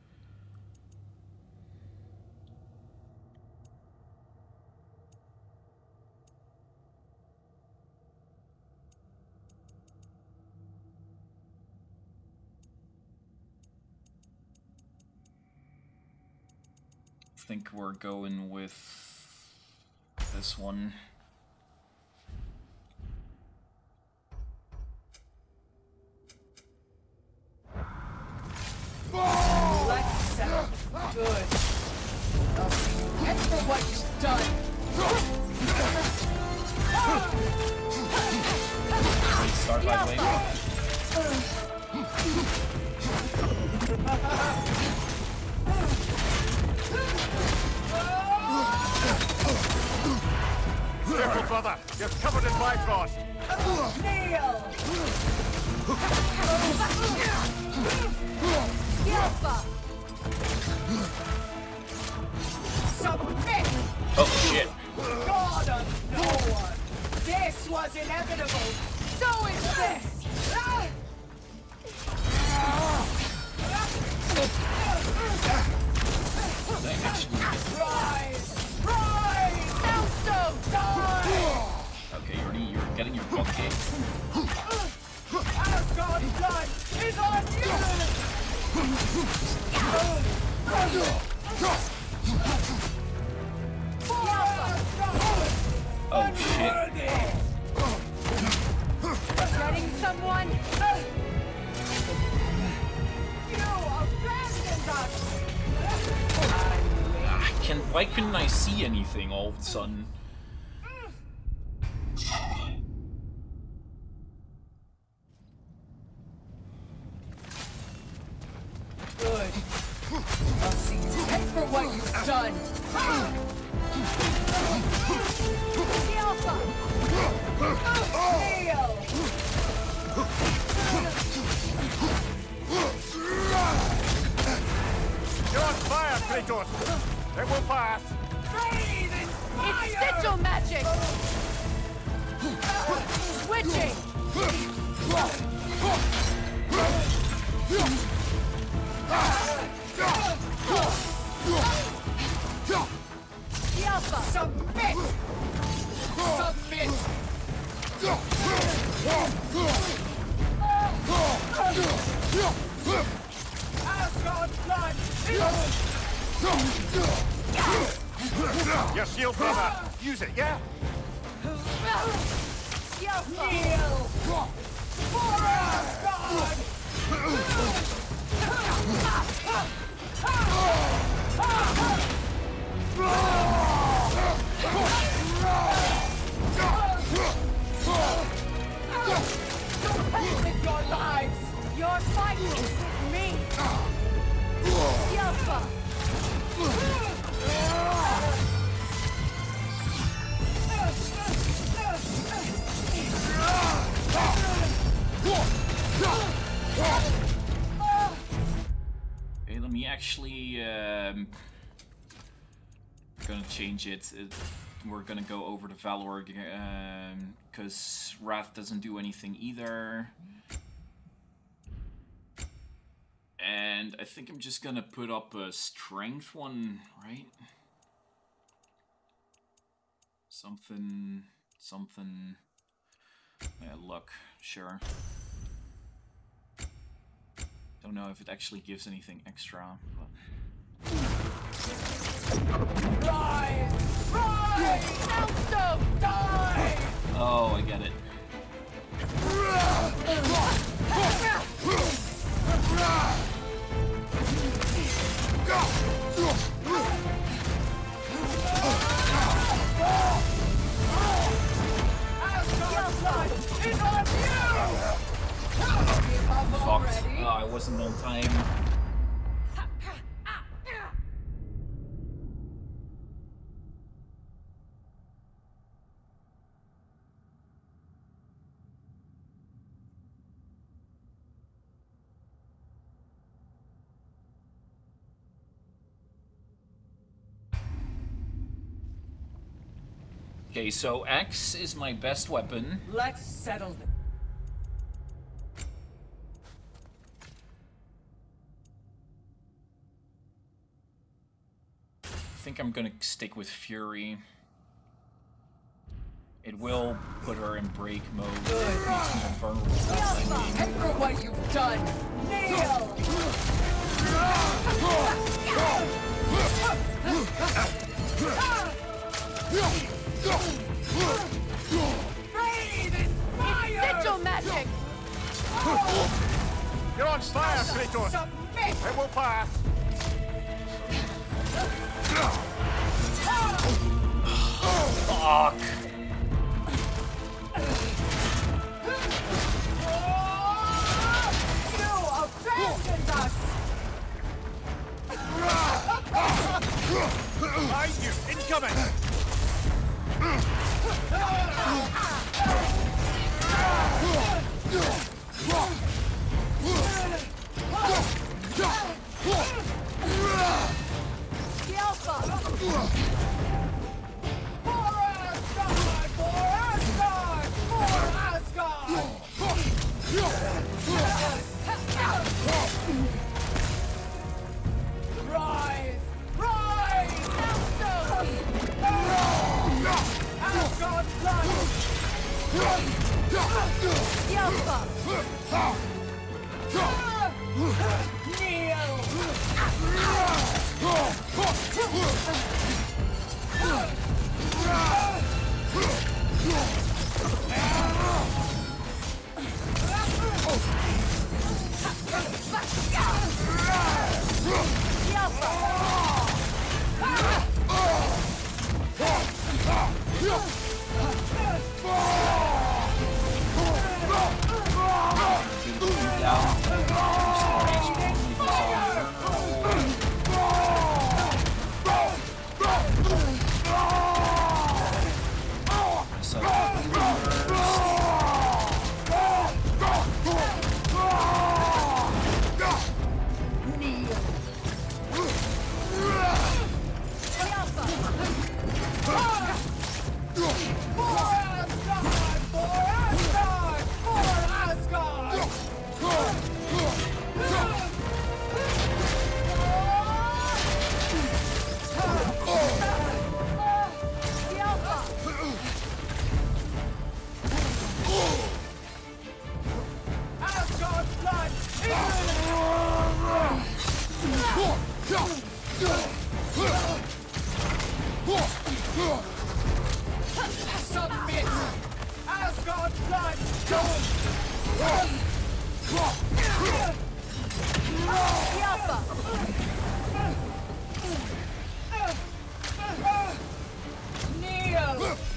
I think we're going with this one. Let's sound good. I'll see you next for what you've done. Start by waving. Careful, brother! You're covered in Bifrost! Kneel! Submit! Oh, shit! God of no one! This was inevitable! So is this! Rise! Rise! Soundstone! Die! Okay, you're getting your butt kicked. Oh shit. Shutting someone. You abandoned us. Why couldn't I see anything all of a sudden? Good. I'll see you pay for what you've done. You're on fire, Kratos! It will pass! Breathe in fire! It's sigil magic! Switching! Alpha! Submit! Submit! Asgard blood is... Your shield, brother! Use it, yeah? Shield! For don't play with your lives! You're fighting with me! Yelpa! Hey, let me actually gonna change it. We're gonna go over to Valor because Wrath doesn't do anything either. And I think I'm just gonna put up a strength one, right? Something. Yeah, luck, sure. Don't know if it actually gives anything extra. But... Rise! Rise! Soundstone! Die! Oh, I get it. Fucked. Oh, I wasn't on time. Okay, so Axe is my best weapon. Let's settle this. I think I'm gonna stick with Fury. It will put her in break mode. Good. It makes me vulnerable. Head for what you've done. Nail! Breathe in fire! It's sigil magic! Oh. You're on fire, Kratos! It will pass! Fuck! You abandoned us! Behind you! Incoming! Rise! Rise! Now God's blood! Yelpa! Kneel!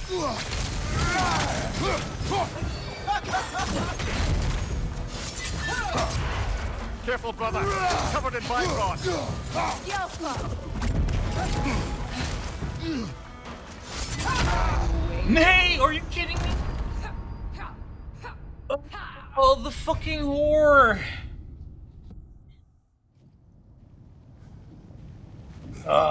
Careful, brother. Covered in Bifrost. Nay, are you kidding me? Oh, the fucking war.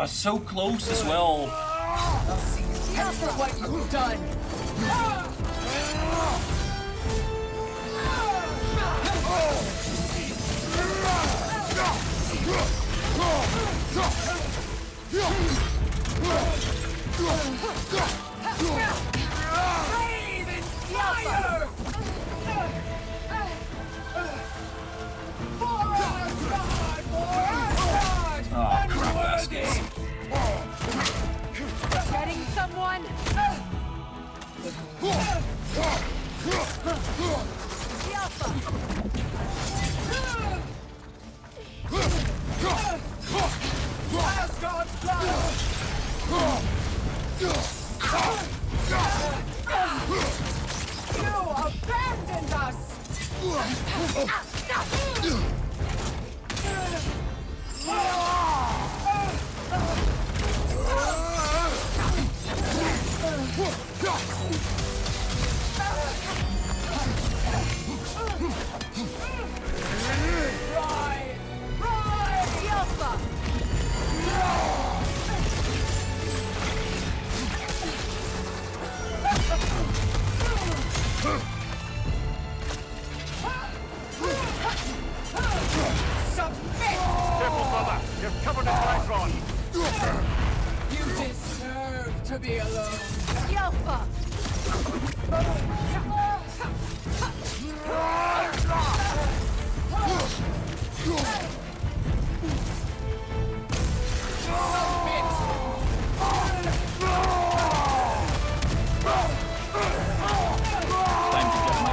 So close as well. I'll see you for what you've done. Brave and fire! Oh, crap baskets. Getting someone? You abandoned us! You're covered in Bifrost! You deserve to be alone! Yelpa! Time to get my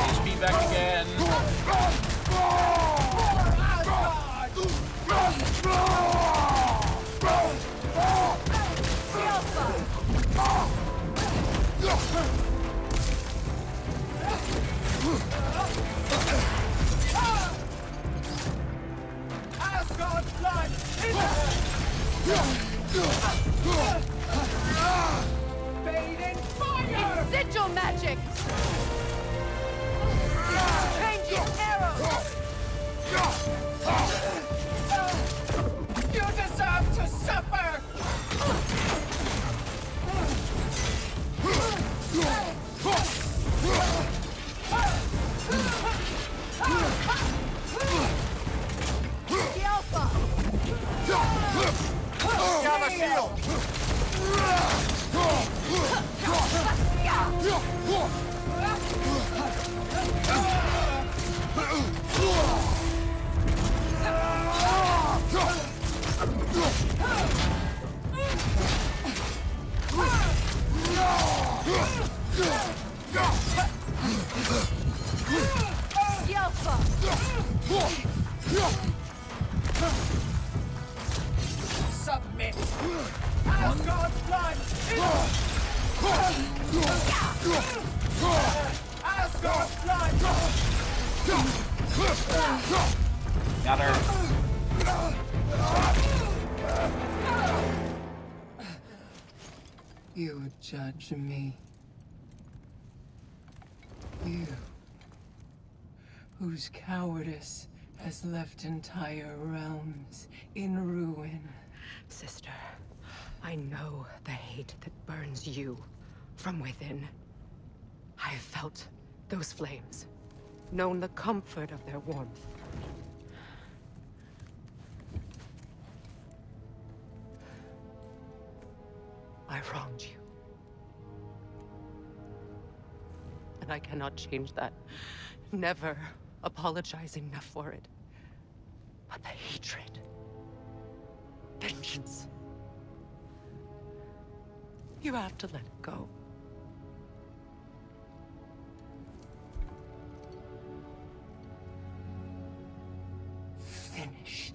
HP back again! Asgard's blood is bathed in fire! It's sigil magic! Changing arrows! You deserve to suffer! Gather shield! Submit! Asgard's blood is... Asgard's blood! Gather! You judge me. You, whose cowardice has left entire realms in ruin. Sister, I know the hate that burns you from within. I have felt those flames, known the comfort of their warmth. I wronged you. And I cannot change that. Never apologizing enough for it. But the hatred... vengeance. You have to let it go. Finish it.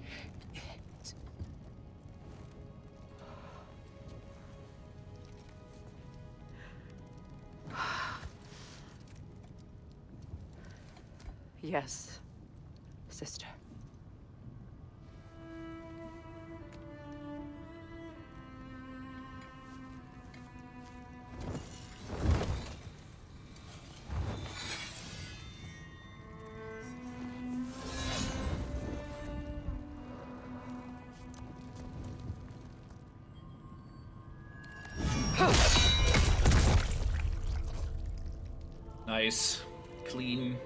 Yes, sister. Nice, clean.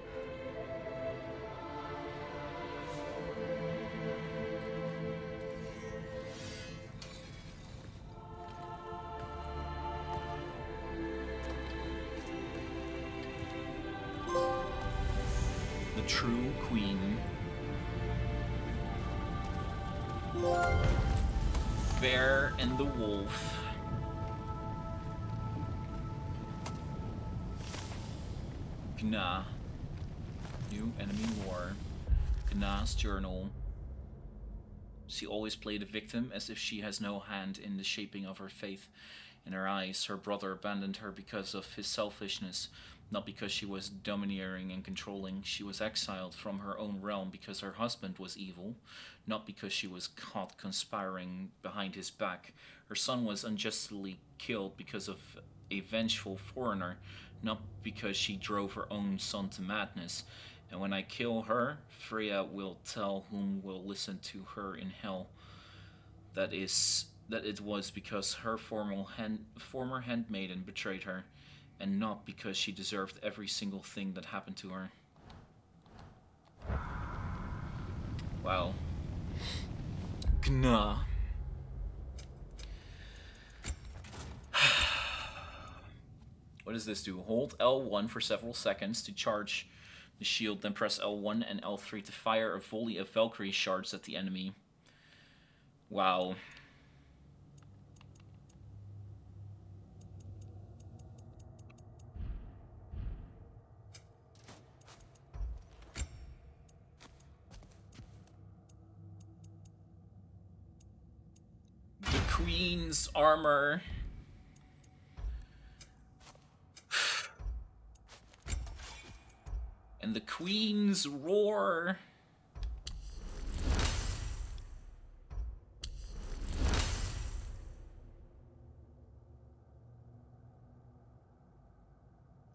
The true queen. Bear and the wolf. Gna. New enemy war. Gna's journal. She always played a victim as if she has no hand in the shaping of her faith. In her eyes, her brother abandoned her because of his selfishness, not because she was domineering and controlling. She was exiled from her own realm because her husband was evil, not because she was caught conspiring behind his back. Her son was unjustly killed because of a vengeful foreigner, not because she drove her own son to madness. And when I kill her, Freya will tell whom will listen to her in hell. That is, that it was because her former handmaiden betrayed her, and not because she deserved every single thing that happened to her. Wow. Gna. What does this do? Hold L1 for several seconds to charge the shield, then press L1 and L3 to fire a volley of Valkyrie shards at the enemy. Wow. The Queen's armor. And the Queen's roar.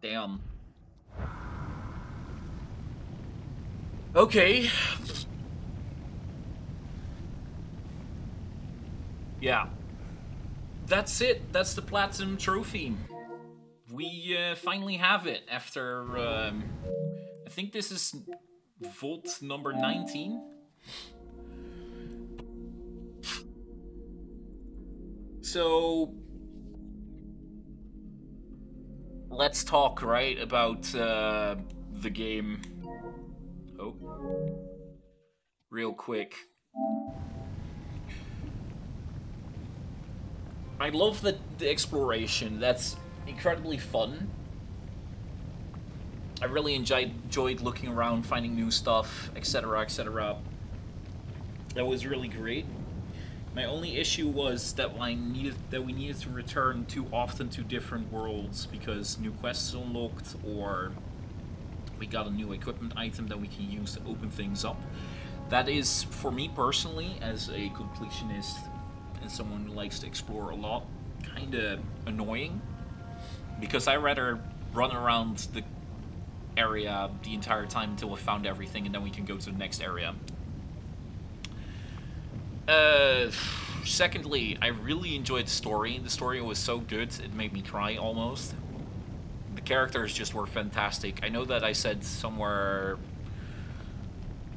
Damn. Okay. Yeah. That's it. That's the Platinum Trophy. We finally have it after... I think this is vault number 19. So let's talk, right, about the game. Oh, real quick. I love the exploration. That's incredibly fun. I really enjoyed looking around, finding new stuff, etc., etc. That was really great. My only issue was that we needed to return too often to different worlds because new quests unlocked, or we got a new equipment item that we can use to open things up. That is, for me personally, as a completionist and someone who likes to explore a lot, kind of annoying, because I rather run around the area the entire time until we found everything, and then we can go to the next area. Secondly, I really enjoyed the story. The story was so good, it made me cry almost. The characters just were fantastic. I know that I said somewhere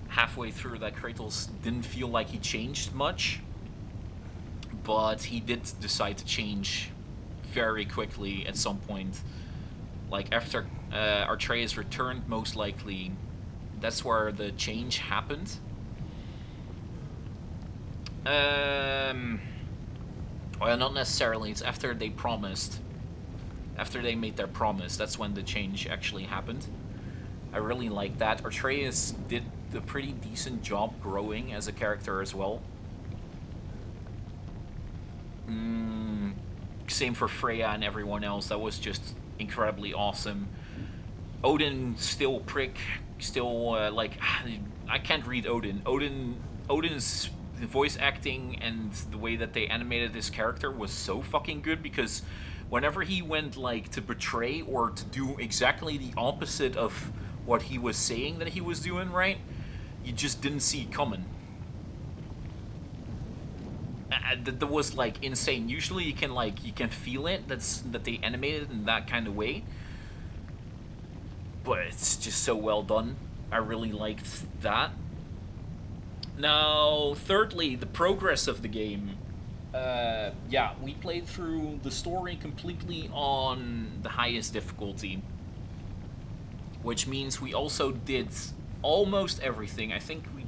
halfway through that Kratos didn't feel like he changed much, but he did decide to change very quickly at some point. Like, after Atreus returned, most likely, that's where the change happened. Well, not necessarily. It's after they promised. After they made their promise, that's when the change actually happened. I really like that. Atreus did a pretty decent job growing as a character as well. Same for Freya and everyone else. That was just... incredibly awesome. Odin still prick, still like I can't read Odin. Odin's voice acting and the way that they animated his character was so fucking good, because whenever he went like to betray or to do exactly the opposite of what he was saying that he was doing, right, you just didn't see it coming. That was like insane. Usually you can like feel it. That they animated in that kind of way. But it's just so well done. I really liked that. Now, thirdly, the progress of the game. Yeah, we played through the story completely on the highest difficulty, which means we also did almost everything. I think we,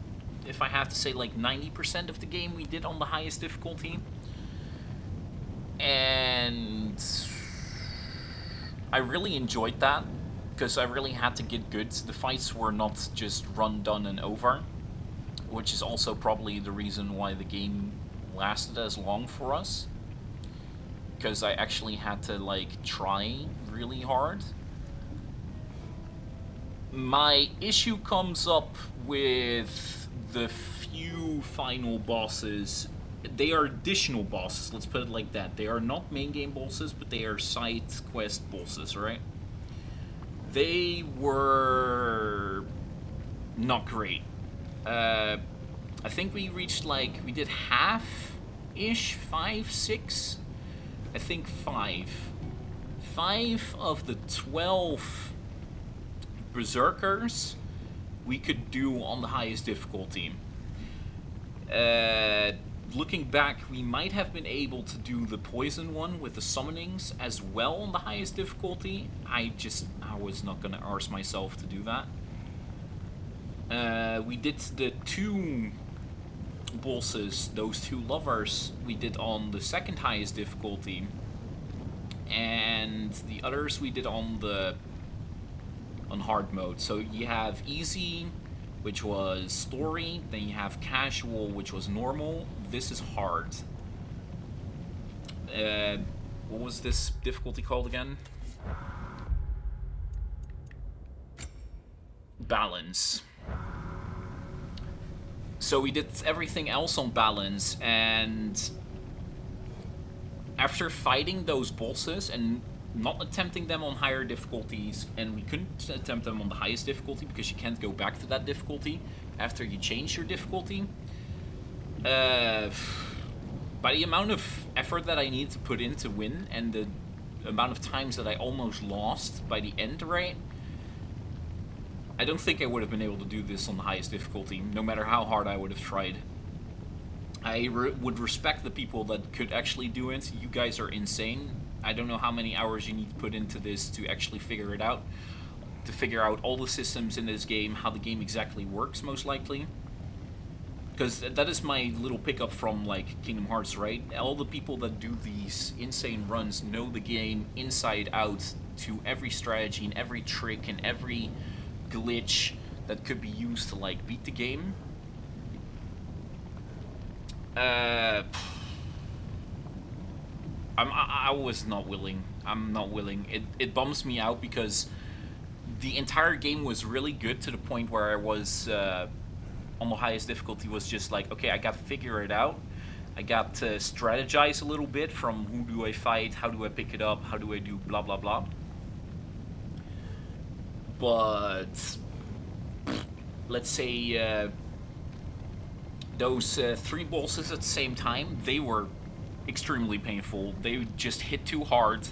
if I have to say, like 90% of the game we did on the highest difficulty. And I really enjoyed that, because I really had to get good. The fights were not just run, done, and over, which is also probably the reason why the game lasted as long for us, because I actually had to like try really hard. My issue comes up with the few final bosses. They are additional bosses, let's put it like that. They are not main game bosses, but they are side quest bosses, right? They were not great. I think we reached like, we did half-ish, 5, 6? I think 5. 5 of the 12 berserkers we could do on the highest difficulty. Looking back, we might have been able to do the poison one with the summonings as well on the highest difficulty. I was not gonna arse myself to do that. We did the 2 bosses, those 2 lovers, we did on the 2nd highest difficulty, and the others we did on the hard mode. So you have easy, which was story, then you have casual, which was normal. This is hard. What was this difficulty called again? Balance. So we did everything else on balance, and after fighting those bosses and not attempting them on higher difficulties, and we couldn't attempt them on the highest difficulty because you can't go back to that difficulty after you change your difficulty. By the amount of effort that I need to put in to win, and the amount of times that I almost lost by the end, right? I don't think I would have been able to do this on the highest difficulty, no matter how hard I would have tried. I would respect the people that could actually do it. You guys are insane. I don't know how many hours you need to put into this to actually figure it out, to figure out all the systems in this game, how the game exactly works, most likely. Because that is my little pickup from, like, Kingdom Hearts, right? All the people that do these insane runs know the game inside out, to every strategy and every trick and every glitch that could be used to, like, beat the game. I was not willing. I'm not willing. It bums me out, because the entire game was really good to the point where I was on the highest difficulty was just like, okay, I got to figure it out. I got to strategize a little bit from who do I fight, how do I pick it up, how do I do blah blah blah. But let's say those 3 bosses at the same time, they were extremely painful. They just hit too hard.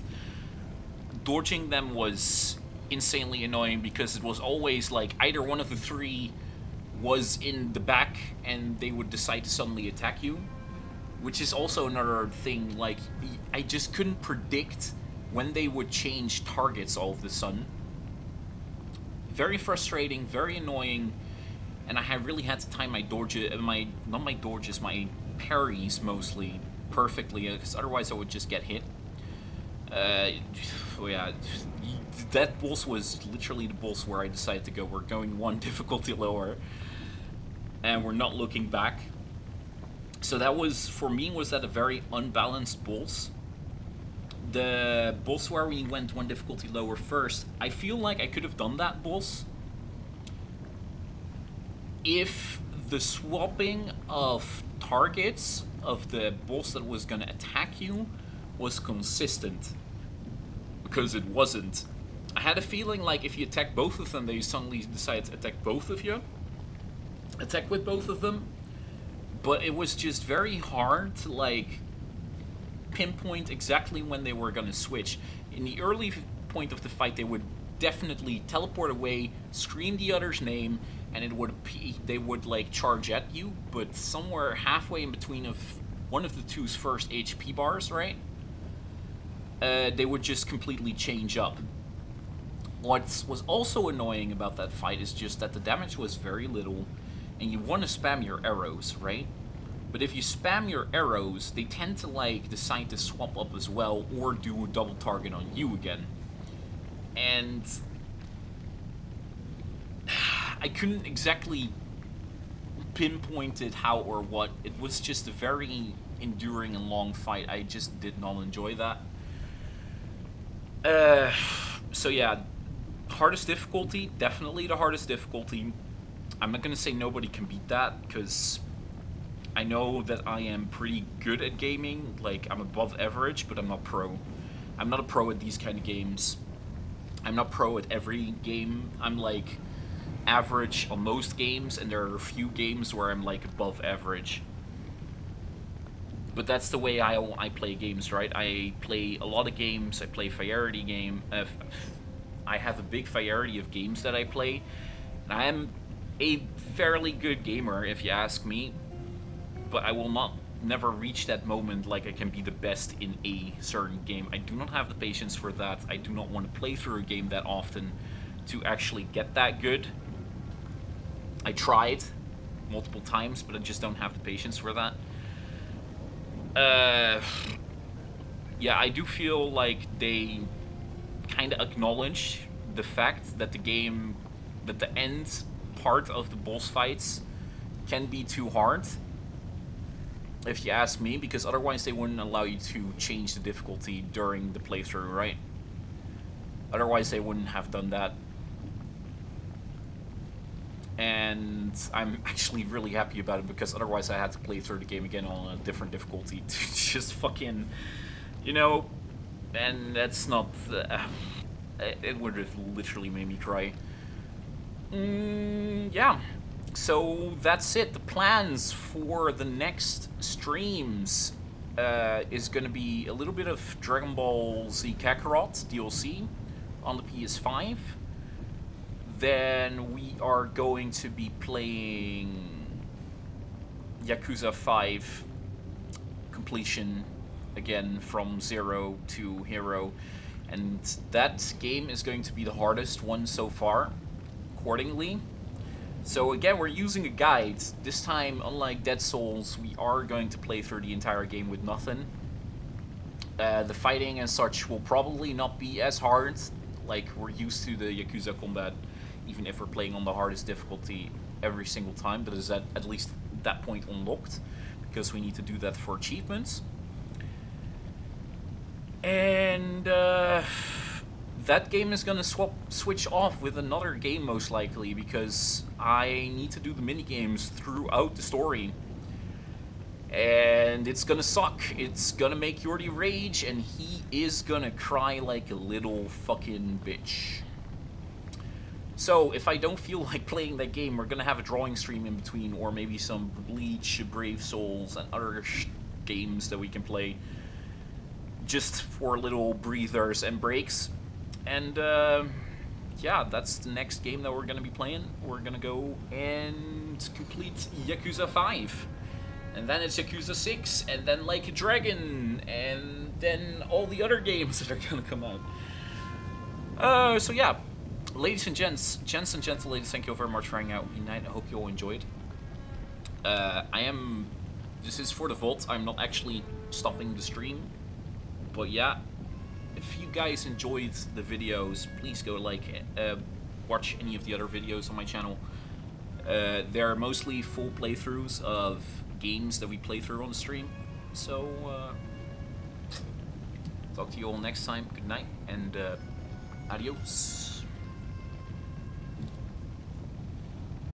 Dodging them was insanely annoying, because it was always like either one of the 3 was in the back and they would decide to suddenly attack you, which is also another thing. Like, I just couldn't predict when they would change targets all of a sudden. Very frustrating, very annoying, and I really had to time my dodges, my parries mostly perfectly, because otherwise I would just get hit. Oh yeah, that boss was literally the boss where I decided to go, we're going 1 difficulty lower and we're not looking back. So that was, for me, was that a very unbalanced boss. the boss where we went one difficulty lower first, I feel like I could have done that boss if the swapping of targets of the boss that was going to attack you was consistent, because it wasn't. I had a feeling like if you attack both of them, they suddenly decide to attack with both of them, but it was just very hard to like pinpoint exactly when they were going to switch. In the early point of the fight, they would definitely teleport away, scream the other's name, and it would they would like charge at you, but somewhere halfway in between of one of the two's first HP bars, right? They would just completely change up. What was also annoying about that fight is just that the damage was very little, and you want to spam your arrows, right? But if you spam your arrows, they tend to like decide to swap up as well, or do a double target on you again. And I couldn't exactly pinpoint it how or what. It was just a very enduring and long fight. I just did not enjoy that. So yeah, hardest difficulty, definitely the hardest difficulty. I'm not gonna say nobody can beat that, because I know that I am pretty good at gaming. Like, I'm above average, but I'm not pro. I'm not a pro at these kind of games. I'm not pro at every game. I'm like average on most games, and there are a few games where I'm like above average. But that's the way I play games, right? I play a lot of games. I play variety game. I have a big variety of games that I play. And I am a fairly good gamer, if you ask me. But I will never reach that moment like I can be the best in a certain game. I do not have the patience for that. I do not want to play through a game that often to actually get that good. I tried multiple times, but I just don't have the patience for that. Yeah, I do feel like they kind of acknowledge the fact that the game, that the end part of the boss fights can be too hard, if you ask me, because otherwise they wouldn't allow you to change the difficulty during the playthrough, right? Otherwise they wouldn't have done that. And I'm actually really happy about it, because otherwise I had to play through the game again on a different difficulty to just fucking, you know, and that's not, it would have literally made me cry. Yeah. So that's it. The plans for the next streams is going to be a little bit of Dragon Ball Z Kakarot DLC on the PS5. Then we are going to be playing Yakuza 5 completion again from zero to hero. And that game is going to be the hardest one so far, accordingly. So again, we're using a guide. This time, unlike Dead Souls, we are going to play through the entire game with nothing. The fighting and such will probably not be as hard, like we're used to the Yakuza combat, even if we're playing on the hardest difficulty every single time. That is at least that point unlocked, because we need to do that for achievements. And that game is going to switch off with another game, most likely, because I need to do the minigames throughout the story. And it's going to suck. It's going to make Joordy rage, and he is going to cry like a little fucking bitch. So, if I don't feel like playing that game, we're going to have a drawing stream in between, or maybe some Bleach, Brave Souls, and other games that we can play just for little breathers and breaks. And yeah, that's the next game that we're going to be playing. We're going to go and complete Yakuza 5. And then it's Yakuza 6. And then Like a Dragon. And then all the other games that are going to come out. So yeah, ladies and gents, gents and gentleladies, thank you all very much for hanging out tonight. I hope you all enjoyed. This is for the vault. I'm not actually stopping the stream. But yeah, if you guys enjoyed the videos, please go like watch any of the other videos on my channel. They're mostly full playthroughs of games that we play through on the stream. So Talk to you all next time. Good night and adios.